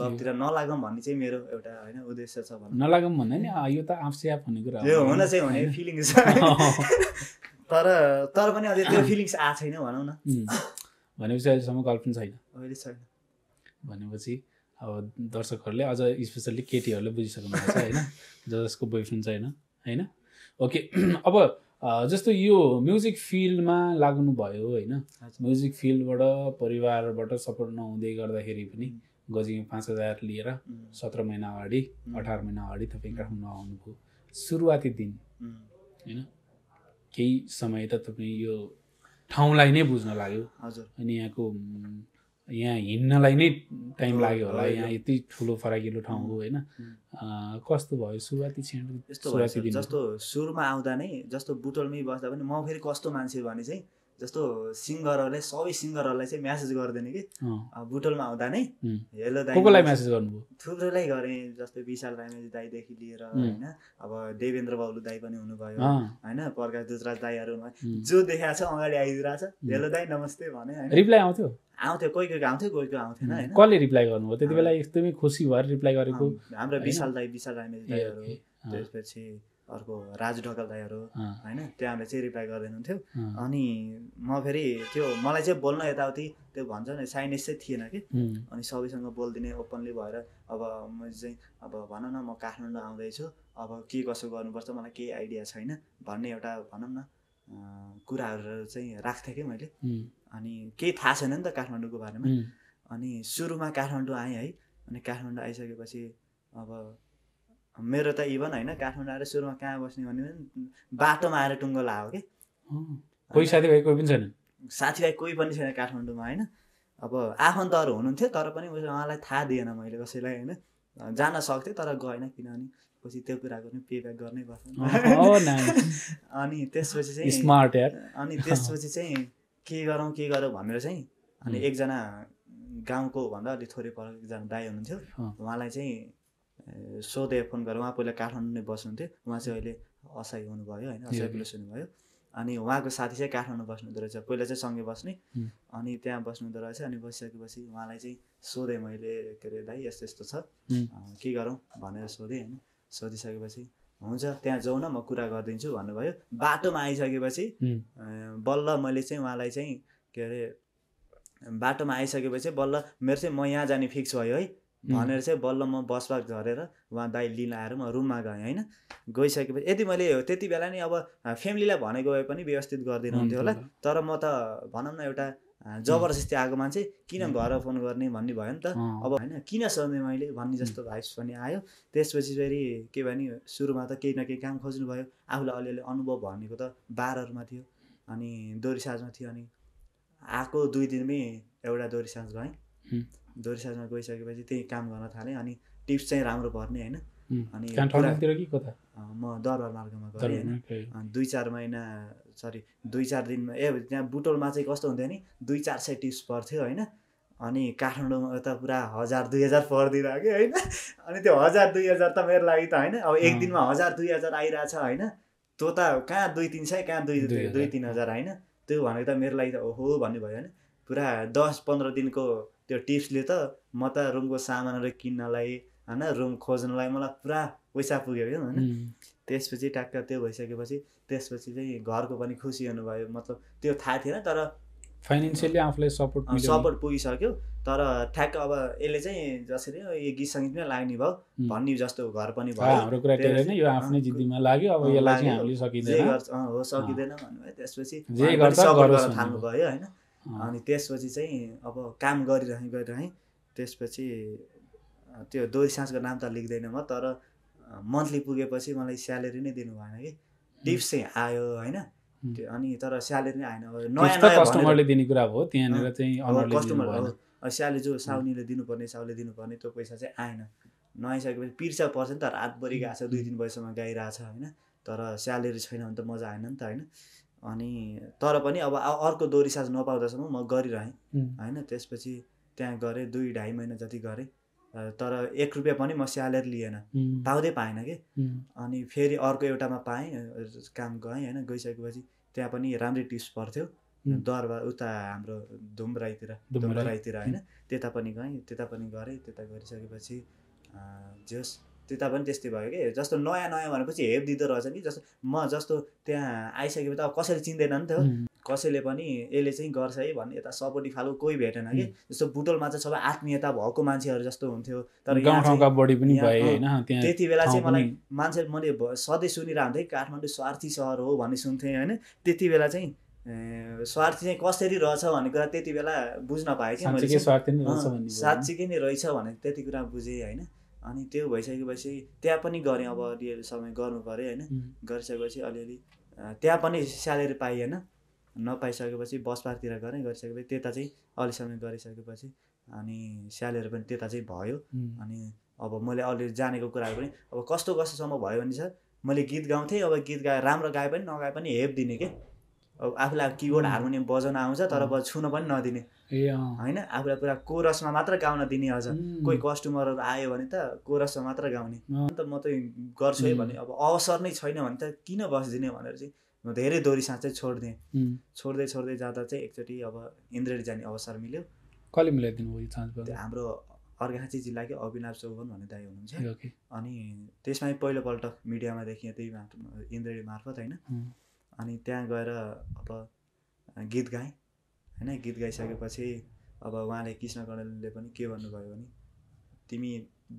लभतिर नलागम भन्ने चाहिँ मेरो एउटा हैन उद्देश्य छ भन्नु नलागम भन्ने नि यो त आफसे आफ भन्ने कुरा हो यो हुन चाहिँ हुने फिलिङ छ तर तर पनि अहिले त्यो फिलिङ्स आ छैन भनौ न भनेपछि अहिलेसम्म गर्लफ्रेन्ड छैन अहिले छैन भनेपछि अब दर्शकहरुले अझ स्पेशली केटीहरुले बुझिसक्नु भएको छ हैन जसको बोयफ्रेन्ड छैन हैन ओके अब जस्तो यो म्युजिक फिल्डमा लाग्नु भयो हैन म्युजिक फिल्डबाट परिवारबाट सपोर्ट नहुँदै गर्दाखेरि पनि गजिङ पाँच हजार लिएर सत्र महिना अगाडि अठार महिना अगाडि तपाईं काठमाडौँ आउनुभयो सुरुवाती दिन हैन केही समय त तपाई यो ठाउँलाई नै बुझ्न लाग्यो हजुर अनि यहाँको यहाँ हिँड्नलाई नै टाइम लाग्यो होला यहाँ यति ठुलो फराकिलो ठाउँ हो हैन कस्तो भयो सुरुवाती क्षण यस्तो भयो जस्तो सुरुमा आउँदा नै जस्तो बुटलमै बस्दा पनि म फेरि कस्तो मान्छे भने चाहिँ जस्तो सिंगरहरुले सबै सिंगरहरुलाई चाहिँ मेसेज गर्दैन के बुटलमा आउँदा नै हेलो दाइ कोकोलाई मेसेज गर्नुभयो थुप्रोलाई गरे जस्तो विशाल रामेजी दाइ देखि लिएर हैन अब देवेन्द्र बाउलु दाइ पनि हुनु भयो हैन प्रकाश दुजराज दाइहरु जो देखाछ अगाडि आइदिराछ हेलो दाइ नमस्ते भने हैन रिप्लाई आउँथ्यो आउँथ्यो कोही कोही आउँथ्यो कोही कोही आउँथेन हैन कसले रिप्लाई गर्नुभयो त्यतिबेला एकदमै खुसी भएर रिप्लाई गरेको हाम्रो विशाल दाइ विशाल रामेजी दाइहरु त्यसपछि अर्को राजु ढकाल दाइहरु हैन त्यहाँले चाहिँ रिप्लाई गर्दैन हुन्थ्यो अनि म फेरि त्यो मलाई चाहिँ बोल्न यताउति त्यो भन्छ नि साइनेस चाहिँ थिएन के अनि सबैसँग बोल्दिने ओपनली भएर अब म चाहिँ अब भनौँ न म काठमाडौँ आउँदै छु अब के कसो गर्नुपर्छ मलाई केही आइडिया छैन भन्ने एउटा भनौँ न कुराहरु चाहिँ राख्थे के मैले अनि केही थाहा छैन नि त काठमाडौँको बारेमा अनि सुरुमा काठमाडौँ आएँ है अनि काठमाडौँ आइसकेपछि अब मेरो त इभन हैन काठमाडौँ आएर सुरुमा कहाँ बस्ने भन्ने बाटोमा आएर टुङ्गो लाग्यो के कोही साथीभाइ कोही पनि छैन साथीभाइ कोही पनि छैन काठमाडौँमा हैन अब आफन्तहरु हुनुहुन्थ्यो तर पनि उहाँलाई थाहा दिएन मैले कसैलाई हैन जान सक्थे तर गएन किनभने पछि त्यो कुराको नि पे ब्याक गर्नै पर्छ अनि त्यसपछि चाहिँ स्मार्ट यार अनि त्यसपछि चाहिँ के गरौँ के गरौँ भनेर चाहिँ अनि एकजना गाउँको भन्दा अलि थोरै पर एकजना दाइ हुनुहुन्थ्यो उहाँलाई चाहिँ सोधे फोन गरेर उहाँ पहिला काठमाडौँ नै बस्नुहुन्थ्यो उहाँ चाहिँ अहिले असहाय हुनुभयो हैन असहाय विलोसन भयो अनि उहाँको साथी चाहिँ काठमाडौँ बस्नुहुँदो रहेछ पहिला चाहिँ सँगै बस्ने अनि त्यहाँ बस्नुहुँदो रहेछ अनि बसिसकेपछि उहाँलाई चाहिँ सोधेँ मैले के अरे दाइ यस्तो यस्तो छ के गरौँ भनेर सोधेँ हैन सोधिसकेपछि हुन्छ त्यहाँ जाउँ न म कुरा गरिदिन्छु भन्नुभयो बाटोमा आइसकेपछि बल्ल मैले चाहिँ उहाँलाई चाहिँ के अरे बाटोमा आइसकेपछि बल्ल मेरो चाहिँ म यहाँ जाने फिक्स भयो है भनेर चाहिँ बल्ल म बसपास झरेर उहाँ दाइ लिन आएर म रुममा गएँ हैन गइसकेपछि यदि मैले त्यति बेला नि अब फ्यामिलीलाई भनेको भए पनि व्यवस्थित गरिदिनुहुन्थ्यो होला तर म त भनौँ न एउटा जबरजस्ती आएको मान्छे किन घर फोन गर्ने भन्ने भयो नि त अब हैन किन सोध्ने मैले भन्ने जस्तो भाइस पनि आयो त्यसपछि फेरि के भने सुरुमा त केही न केही काम खोज्नुभयो आफूलाई अलिअलि अनुभव भनेको त बारहरूमा थियो अनि दोरी साँझमा थियो अनि आएको दुई दिनमै एउटा दोरी साँझ गएँ दोरीसाजमा गइसकेपछि त्यही काम गर्न थालेँ अनि टिप्स चाहिँ राम्रो पर्ने हैन अनि म दरबार मार्गमा गरेँ हैन दुई चार महिना सरी दुई चार दिनमा ए त्यहाँ बुटोलमा चाहिँ कस्तो हुन्थ्यो नि दुई चार सय टिप्स पर्थ्यो हैन अनि काठमाडौँमा त पुरा हजार दुई हजार पर्दिरह्यो कि हैन अनि त्यो हजार दुई हजार त मेरो लागि त हैन अब एक दिनमा हजार दुई हजार आइरहेछ हैन त्यो त कहाँ दुई तिन सय कहाँ दुई दुई तिन हजार हैन त्यो भनेको त मेरो लागि त ओहो भन्ने भयो हैन पुरा दस पंद्रह दिन को त्यो टिप्स ले त म त रुमको सामानहरु किन्नलाई हैन रुम खोज्नलाई मलाई पुरा पैसा पुग्यो हैन हैन त्यसपछि टाक्का त्यो भइसकेपछि त्यसपछि चाहिँ घरको पनि खुसी अनुभव मतलब त्यो थाहा थिएन तर फाइनान्शियली आफुलाई सपोर्ट मिल्यो सपोर्ट पुगिसक्यो तर ठ्याक्क अब यसले चाहिँ जसरी यो गीत संगीतमै लाग्ने भयो भन्ने जस्तो घर पनि भयो हाम्रो कुरा त्यही हैन यो आफ्नै जिद्दीमा लाग्यो अब यसलाई चाहिँ हामीले सकिदैन हो सकिदैन भन्नु त्यसपछि जे गर्छ गर्छ थाल्नु भयो हैन अनि त्यसपछि चाहिँ अब काम गरिरहे गरिरहे त्यसपछि त्यो दोरी साँचको नाम त लेख्दैन म तर मन्थली पुगेपछि मलाई स्यालेरी नै दिनु भएन कि टिप्स चाहिँ आयो हैन अनि तर स्यालेरी नै आएन नयाँ नयाँ कस्टमरले दिने कुरा हो त्यहाँनेर चाहिँ अनरले कस्टमर हो स्यालेरी जो साउनीले दिनुपर्ने साउले दिनुपर्ने त्यो पैसा चाहिँ आएन नआइसकेपछि पिर्छ पर्छ नि त रातभरि गाछ दुई दिन भएसम्म गाइराछ हैन तर स्यालेरी छैन भने त मजा आएन नि त हैन अनि तर पनि अब अर्को दोरी साज नपाउँदासम्म म गरिरहेँ हैन त्यसपछि त्यहाँ गरे दुई ढाई महिना जति गरे तर एक रुपैयाँ पनि म स्यालेरी लिएन पाउँदै पाएन के अनि फेरि अर्को एउटामा पाएँ काम गएँ हैन गइसकेपछि त्यहाँ पनि राम्रै टिप्स पर्थ्यो दरबार उता हाम्रो धुमराईतिर धुमराईतिर हैन त्यता पनि गएँ त्यता पनि गरेँ त्यता गरिसकेपछि जस त्यता पनि त्यस्तै भयो के जस्तो नयाँ नयाँ भनेपछि हेप्दिँदो रहेछ नि जस्तो म जस्तो त्यहाँ आइसकेपछि अब कसैले चिन्दैन नि त कसैले पनि यसले चाहिँ गर्छ है भन्ने यता सपोर्टी फालो कोही भेटेन कि जस्तो बुटोलमा चाहिँ सबै आत्मीयता भएको मान्छेहरू जस्तो हुन्थ्यो तर गाउँठाउँका बढी पनि भए हैन त्यति बेला चाहिँ मलाई मान्छे मैले सधैँ सुनिरहन्थे काठमाडौँ स्वार्थी सहर हो भन्ने सुन्थेँ हैन त्यति बेला चाहिँ स्वार्थी चाहिँ कसरी रहेछ भन्ने कुरा त्यति बेला बुझ्न पाएँ कि मैले साँच्चीकै नै रहेछ भने त्यति कुरा बुझेँ हैन अनि त्यो भइसकेपछि त्यहाँ पनि गरेँ अब रियल समय गर्नु पर्यो हैन गरिसकेपछि अलिअलि त्यहाँ पनि स्यालेरी पाइएन नपाइसकेपछि बसपारतिर गरेँ गरिसकेपछि त्यता चाहिँ अलि समय गरिसकेपछि अनि स्यालेरी पनि त्यता चाहिँ भयो अनि अब मैले अलि जानेको कुराहरू पनि अब कस्तो कस्तोसम्म भयो भने सर मैले गीत गाउँथेँ अब गीत गाए राम्रो गाए पनि नगाए पनि हेप दिने के अब आफूलाई किबोर्ड हार्मोनियम बजाउन आउँछ तर छुन पनि नदिने ए हैन आफूलाई पुरा कोरसमा मात्र गाउन दिने अझ कोही कस्टमरहरू आयो भने त कोरसमा मात्र गाउने अन्त म त गर्छु है भने अब अवसर नै छैन भने त किन बस्दिने भनेर चाहिँ म धेरै दोरी साँच्चै छोड्दिएँ छोड्दै छोड्दै जाँदा चाहिँ एकचोटि अब इन्द्रेणी जाने अवसर मिल्यो कहिले मिलाइदिनु भयो चान्स हाम्रो अर्घाखाँची जिल्लाकै अभिनाभ चौहान भन्ने दाइ हुनुहुन्छ अनि त्यसमै पहिलोपल्ट मिडियामा देखिए त्यही इन्द्रेणी मार्फत हैन अनि त्यहाँ गएर अब गीत गाएँ हैन गीत गाइसकेपछि अब उहाँले कृष्ण कणेलले पनि के भन्नुभयो भने तिमी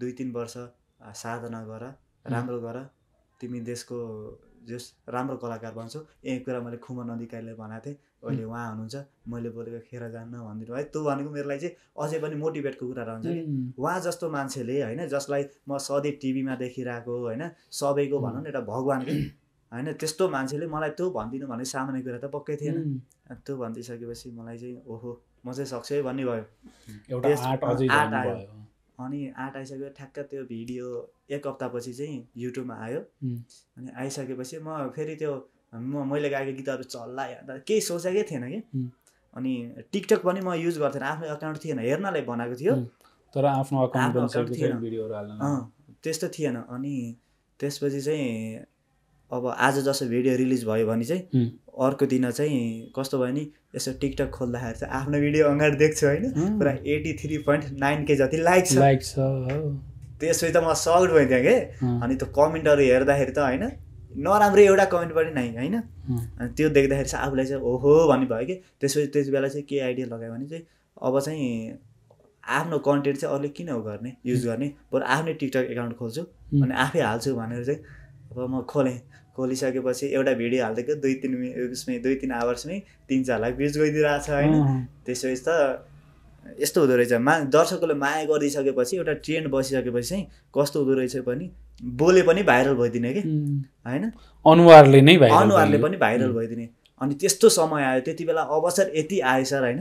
दुई तीन वर्ष साधना गर राम्रो गर तिमी देशको जस राम्रो कलाकार बन्छौ यही कुरा मैले खुमा नदीकाईले भनेको थिएँ अहिले उहाँ हुनुहुन्छ मैले बोलेको खेर जान्न भनिदिनु है त्यो भनेको मेरो लागि चाहिँ अझै पनि मोटिभेटको कुरा रहन्छ कि उहाँ जस्तो मान्छेले हैन जसलाई म सधैँ टिभीमा देखिरहेको हैन सबैको भनौँ न एउटा भगवानकै हैन त्यस्तो मान्छेले मलाई त्यो भन्दिनु भने सामान्य कुरा त पक्कै थिएन त्यो भनिदिसकेपछि मलाई चाहिँ ओहो म चाहिँ सक्छु है भन्ने भयो एउटा आर्ट अझै भयो अनि आर्ट आइसक्यो ठ्याक्क त्यो भिडियो एक हप्तापछि चाहिँ युट्युबमा आयो अनि आइसकेपछि म फेरि त्यो म मैले गाएको गीतहरू चल्ला हेर्दा केही सोचेकै थिएन कि अनि टिकटक पनि म युज गर्थेन आफ्नो अकाउन्ट थिएन हेर्नलाई बनाएको थियो तर आफ्नो अकाउन्ट थिएन भिडियोहरू हाल्न अँ त्यस्तो थिएन अनि त्यसपछि चाहिँ अब आज जसो भिडियो रिलिज भयो भने चाहिँ अर्को दिन चाहिँ कस्तो भयो नि यसो टिकटक खोल्दाखेरि चाहिँ आफ्नो भिडियो अगाडि देख्छु होइन पुरा एटी थ्री पोइन्ट नाइन के जति लाइक छ लाइक छ त्यसपछि त म सक्ड भइदिएँ कि अनि त्यो कमेन्टहरू हेर्दाखेरि त होइन नराम्रो एउटा कमेन्ट पनि नै होइन अनि त्यो देख्दाखेरि चाहिँ आफूलाई चाहिँ ओहो भन्ने भयो कि त्यसपछि त्यस बेला चाहिँ के आइडिया लगायो भने चाहिँ अब चाहिँ आफ्नो कन्टेन्ट चाहिँ अलिक किन उ गर्ने युज गर्ने बरु आफ्नै टिकटक एकाउन्ट खोल्छु अनि आफै हाल्छु भनेर चाहिँ अब म खोलेँ खोलिसकेपछि एउटा भिडियो हालिदिएको दुई तिन उसमै दुई तिन आवर्समै तिन चार लाख भ्युज गइदिइरहेछ होइन त्यसपछि त यस्तो हुँदो रहेछ मा दर्शकहरूले माया गरिदिइसकेपछि एउटा ट्रेन्ड बसिसकेपछि चाहिँ कस्तो हुँदो रहेछ पनि बोले पनि भाइरल भइदिने कि होइन अनुहारले नै भाइरल अनुहारले पनि भाइरल भइदिने अनि त्यस्तो समय आयो त्यति बेला अवसर यति आयो सर होइन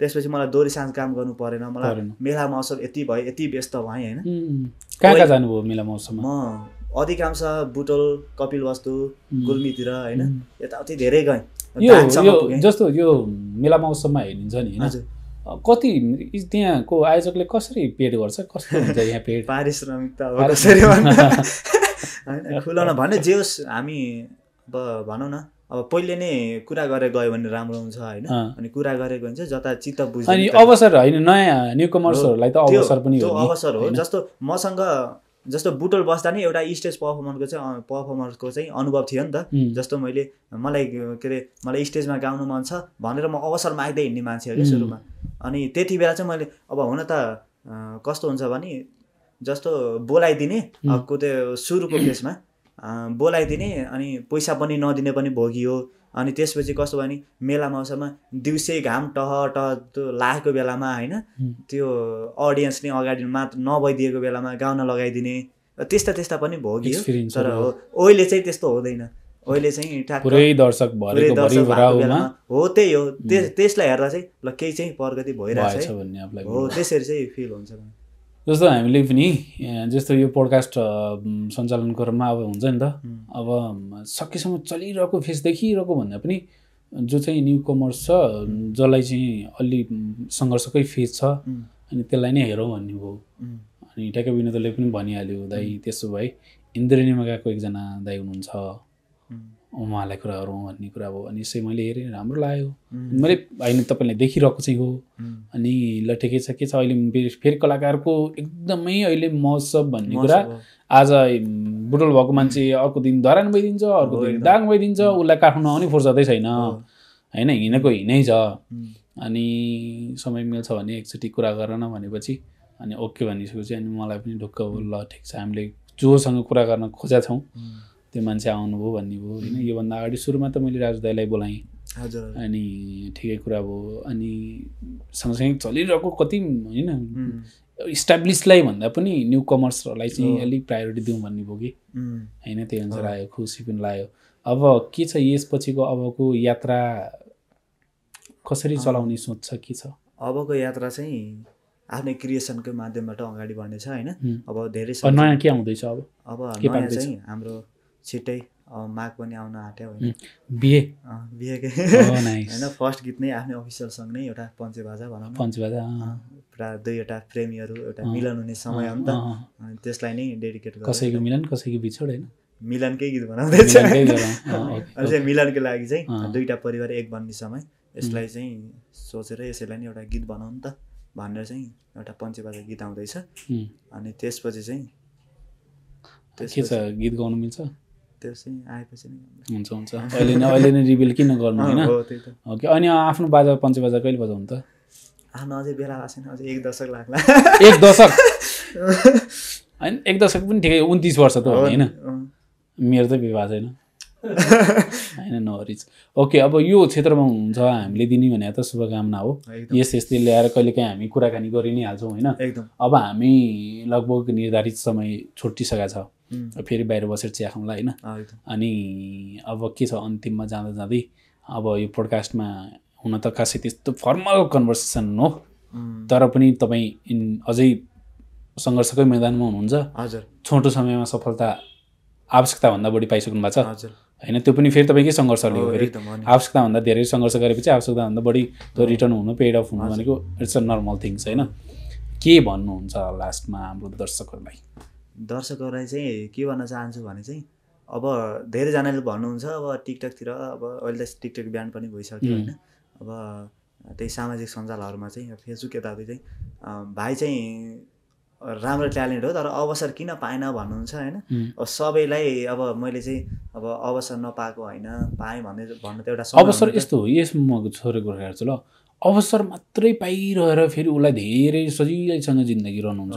त्यसपछि मलाई दोरी साँझ काम गर्नु परेन मलाई मेला महोत्सव यति भयो यति व्यस्त भएँ होइन कहाँ कहाँ जानुभयो मेला महोत्सवमा म अधिकांश बुटोल कपिलवस्तु गुल्मीतिर हैन यताउति धेरै गए जस्तो यो मेला महोत्सवमा हेरिन्छ नि हैन कति त्यहाँको आयोजकले कसरी पेड गर्छ कस्तो हुन्छ यहाँ पेड पारिश्रमिक त अब कसरी भन्छ हैन खुलाउन भने जे होस् हामी अब भनौँ न अब पहिले नै कुरा गरे गयो भने राम्रो हुन्छ हैन अनि कुरा गरेको हुन्छ जता चित्त बुझ्छ अनि अवसर हैन नयाँ न्यूकमर्सहरुलाई त अवसर पनि हो नि अवसर हो जस्तो मसँग जस्तो बुटल बस्दा नि एउटा स्टेज परफॉर्मन्सको चाहिँ परफॉर्मन्सको चाहिँ अनुभव थियो नि त जस्तो मैले मलाई के रे मलाई स्टेजमा गाउन मन छ भनेर म अवसर माग्दै हिड्ने मान्छे हो सुरुमा अनि त्यति बेला चाहिँ मैले अब हुन त कस्तो हुन्छ भने जस्तो बोलाइदिने अको त्यो सुरुको फेसमा बोलाइदिने अनि पैसा पनि नदिने पनि भोगी हो अनि त्यसपछि कस्तो भने मेला मौसममा दिउँसै घाम टह टह लागेको बेलामा हैन त्यो ऑडियन्स नै अगाडि मात्र नभइदिएको बेलामा गाउन लगाइदिने त्यस्ता त्यस्ता पनि भोगी हो तर अहिले चाहिँ त्यस्तो हुँदैन अहिले चाहिँ ठ्याक पुरै दर्शक भरेको भरिभराउमा हो त्यही हो त्यसलाई हेर्दा चाहिँ ल केही चाहिँ प्रगति भइरहेछ भन्ने आफुलाई हो त्यसरी चाहिँ फिल हुन्छ जस्तो हामीले पनि जस्तो यो पोडकास्ट सञ्चालन क्रममा अब हुन्छ नि त अब सकेसम्म चलिरहेको फेस देखिरहेको भन्दा पनि जो चाहिँ न्यूकमर्स छ जसलाई चाहिँ अलि संघर्षकै फेस छ अनि त्यसलाई नै हेरौँ भन्ने हो अनि ट्याके विनोदले पनि भनिहाल्यो दाइ त्यसो भए इन्द्रेणीमा गएको एकजना दाइ हुनुहुन्छ उहाँलाई कुरा गरौँ भन्ने कुरा भयो अनि यसै मैले हेरेँ राम्रो लाग्यो मैले होइन तपाईँले देखिरहेको चाहिँ हो अनि ल ठिकै छ के छ अहिले फेरि कलाकारको एकदमै अहिले महोत्सव भन्ने कुरा आज बुटोल भएको मान्छे अर्को दिन धरान भइदिन्छ अर्को दिन दाङ भइदिन्छ उसलाई काठमाडौँ आउने फुर्सदै छैन हैन हिँडेको हिँडै छ अनि समय मिल्छ भने एकचोटि कुरा गर्न भनेपछि अनि ओके भनिसकेपछि अनि मलाई पनि ढुक्क ल ठिक छ हामीले जोसँग कुरा गर्न खोजेका छौँ त्यो मान्छे आउनु भयो भन्ने भयो हैन यो भन्दा अगाडि सुरुमा त मैले राजु दाइलाई बोलाएँ हजुर अनि ठिकै कुरा भयो अनि सँगसँगै चलिरहेको कति हैन इस्टाब्लिशलाई भन्दा पनि न्यू कमर्सहरुलाई चाहिँ अलिक प्रायोरिटी दिउँ भन्ने भयो कि हैन त्यही अनुसार आयो खुसी पनि लाग्यो अब के छ यसपछिको अबको यात्रा कसरी चलाउने सोच छ के छ अबको यात्रा चाहिँ आफ्नै क्रिएसनको माध्यमबाट अगाडि बढ्ने छ हैन अब धेरै नयाँ के आउँदै छ अब अब नयाँ चाहिँ हाम्रो छिटै माग पनि आउन आट्यो हैन बिए बिए के हैन फर्स्ट गीत नै आफ्नो अफिसियल सङ नै एउटा पञ्चेबाजा भनौँ पञ्चेबाजा पुरा दुईवटा प्रेमीहरु एउटा मिलन हुने समय हो नि त अनि त्यसलाई नै डेडिकेट गर्छ कसैको मिलन कसैको बिछोड हैन मिलनकै गीत बनाउँदै छ अनि मिलनको लागि चाहिँ दुईटा परिवार एक बन्ने समय यसलाई चाहिँ सोचेर यसैलाई नै एउटा गीत बनाउँ नि त भनेर चाहिँ एउटा पञ्चेबाजा गीत आउँदै छ अनि त्यसपछि चाहिँ त्यसपछि चाहिँ गीत गाउन मिल्छ त्यो चाहिँ आएपछि नै हुन्छ हुन्छ अहिले नै अहिले नै रिभिल किन गर्नु हैन ओके अनि आफ्नो बाजा पञ्चेबाजा कहिले बजाउनु त आफ्नो अझै बेला छैन अझै एक दशक लाग्ला एक दशक हैन एक दशक पनि ठिकै उन्तीस वर्ष त हो हैन मेरो त विवाह छैन हैन नो रिच ओके अब यो क्षेत्रमा हुन्छ हामीले दिने भने त शुभकामना हो यस यस्तै ल्याएर कहिलेकाहीँ हामी कुराकानी गरि नै हाल्छौँ हैन अब हामी लगभग निर्धारित समय छुटिसकेका छ फेरि बाहिर बसेर चिया खाउँला हैन अनि अब के छ अन्तिममा जाँदा जाँदै अब यो पोडकास्टमा हुन त खासै त्यस्तो फर्मल कन्भर्सेसन हो तर पनि तपाईँ अझै संघर्षकै मैदानमा हुनुहुन्छ हजुर छोटो समयमा सफलता आवश्यकताभन्दा बढी पाइसक्नु भएको छ हैन त्यो पनि फेरि तपाईँकै संघर्षले हो फेरि आवश्यकताभन्दा धेरै संघर्ष गरेपछि आवश्यकताभन्दा बढी त्यो रिटर्न हुनु पेड अफ हुनु भनेको इट्स अ नर्मल थिङ्स हैन के भन्नुहुन्छ लास्टमा हाम्रो दर्शकहरूलाई दर्शकहरुलाई चाहिँ के भन्न चाहन्छु भने चाहिँ अब धेरैजनाले भन्नुहुन्छ अब टिकटकतिर अब अहिले त टिकटक ब्यान पनि भइसक्यो हैन अब त्यही सामाजिक सञ्जालहरुमा चाहिँ फेसबुक यताउति चाहिँ भाइ चाहिँ राम्रो ट्यालेन्ट हो तर अवसर किन पाएन भन्नुहुन्छ हैन अब सबैलाई अब मैले चाहिँ अब अवसर नपाएको हैन पाएँ भन्ने भन्नु त एउटा अवसर यस्तो हो यस म छोरेको हेर्छु ल अवसर मात्रै पाइरहेर फेरि उसलाई धेरै सजिलैसँग जिन्दगी रहनुहुन्छ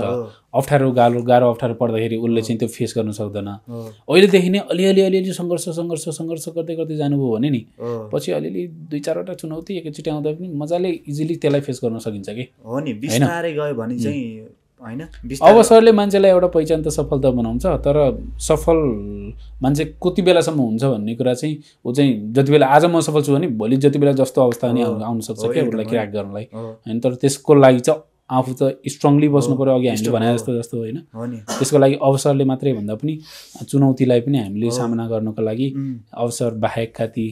अप्ठ्यारो गाह्रो गाह्रो अप्ठ्यारो पर्दाखेरि उसले चाहिँ त्यो फेस गर्न सक्दैन अहिलेदेखि नै अलिअलि अलिअलि सङ्घर्ष सङ्घर्ष सङ्घर्ष गर्दै गर्दै जानुभयो भने नि पछि अलिअलि दुई चारवटा चुनौती एकैचोटि आउँदा पनि मजाले इजिली त्यसलाई फेस गर्न सकिन्छ कि हो नि बिस्तारै गयो भने चाहिँ हैन अवसरले मान्छेलाई एउटा पहिचान त सफलता बनाउँछ तर सफल मान्छे कति बेलासम्म हुन्छ भन्ने कुरा चाहिँ ऊ चाहिँ जति बेला आज म सफल छु भने भोलि जति बेला जस्तो अवस्था नै आउन सक्छ के उसलाई क्र्याक गर्नलाई हैन तर त्यसको लागि चाहिँ आफू त स्ट्रङली बस्नु पर्यो अघि हामीले भने जस्तो जस्तो हैन त्यसको लागि अवसरले मात्रै भन्दा पनि चुनौतीलाई पनि हामीले सामना गर्नको लागि अवसर बाहेकका ती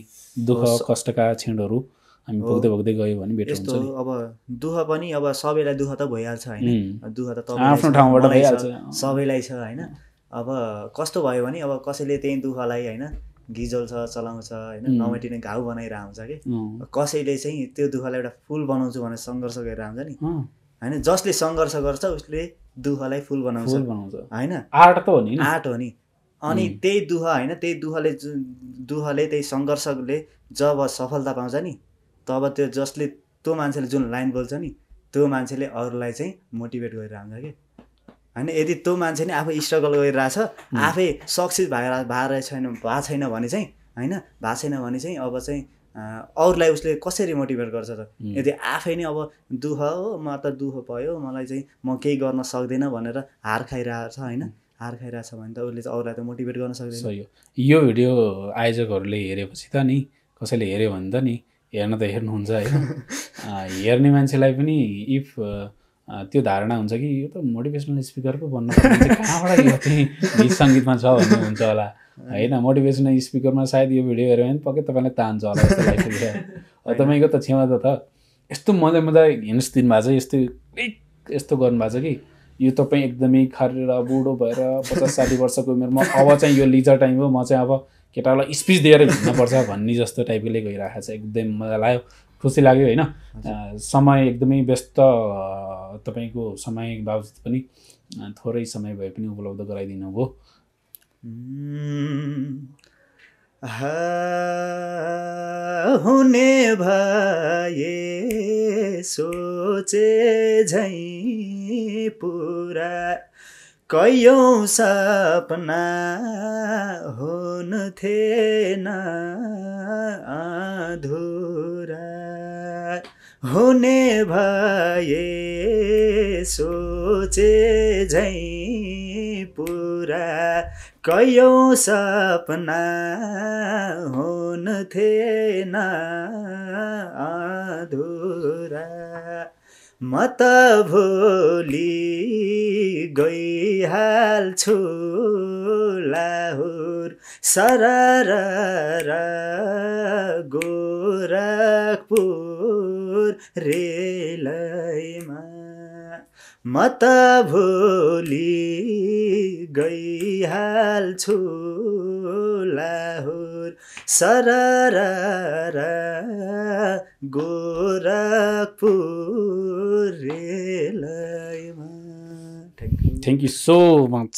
दुःख कष्टका क्षणहरू हामी भोग्दै भोग्दै गयो भने भेट हुन्छ नि अब दुःख पनि अब सबैलाई दुःख त भइहाल्छ हैन दुःख त तपाईलाई आफ्नो ठाउँबाट भइहाल्छ सबैलाई छ हैन अब कस्तो भयो भने अब कसैले त्यही दुःखलाई हैन गिजल छ चलाउँछ हैन नमेटिने घाउ बनाइरा हुन्छ के कसैले चाहिँ त्यो दुःखलाई एउटा फूल बनाउँछु भने संघर्ष गरेर हुन्छ नि हैन जसले संघर्ष गर्छ उसले दुःखलाई फूल बनाउँछ हैन आर्ट त हो नि आर्ट हो नि अनि त्यही दुःख हैन त्यही दुःखले दुःखले त्यही संघर्षले जब सफलता पाउँछ नि तब त्यो जसले त्यो मान्छेले जुन लाइन बोल्छ नि त्यो मान्छेले अरूलाई चाहिँ मोटिभेट गरिरा हुन्छ के हैन यदि त्यो मान्छे नि आफै स्ट्रगल गरिरा छ आफै सक्सेस भएर भएर छैन भा छैन भने चाहिँ हैन भा छैन भने चाहिँ अब चाहिँ अरूलाई उसले कसरी मोटिभेट गर्छ त यदि आफै नि अब दुःख हो म त दुःख भयो मलाई चाहिँ म केही गर्न सक्दिन भनेर हार खाइरा छ हैन हार खाइरा छ भने त उसले अरूलाई त मोटिभेट गर्न सक्दैन सही हो यो भिडियो आयोजकहरूले हेरेपछि त नि कसैले हेर्यो भने त नि हेर्न त हेर्नुहुन्छ हैन हेर्ने मान्छेलाई पनि इफ त्यो धारणा हुन्छ कि यो त मोटिभेसनल स्पिकर पो बन्न खोज्छ कहाँबाट यो चाहिँ गीत संगीतमा छ भन्ने हुन्छ होला हैन मोटिभेसनल स्पिकरमा सायद यो भिडियो हेर्यो भने पक्कै तपाईलाई तान्छ होला जस्तो लाग्छ अब तपाईको त छेमा त त यस्तो मजा मजा हिँड्स दिन भाछ यस्तो यस्तो गर्नु भाछ कि यो तपाई एकदमै खरेर बुढो भएर पचास साठी वर्षको उमेरमा अब चाहिँ यो लिजर टाइम हो म चाहिँ अब केटालाई स्पिच दिएर हिँड्नुपर्छ भन्ने जस्तो टाइपले गइराखेको छ एकदम मजा लाग्यो खुसी लाग्यो हैन समय एकदमै व्यस्त तपाईको समय बावजुद पनि थोरै समय भए पनि उपलब्ध गराइदिनु भो हुने भए सोचे झै पुरा कयौं सपना हुन थिएन अधुरा हुने भए सोचे झै पुरा कयौं सपना हुन थिएन अधुरा म त भोलि गइहाल्छु लाहुर सरररा गोरखपुर रेलैमा म त भोलि गइहाल्छु लाहुर सरररा गोरखपुर रेलैमा थ्याङ्क यू सो मच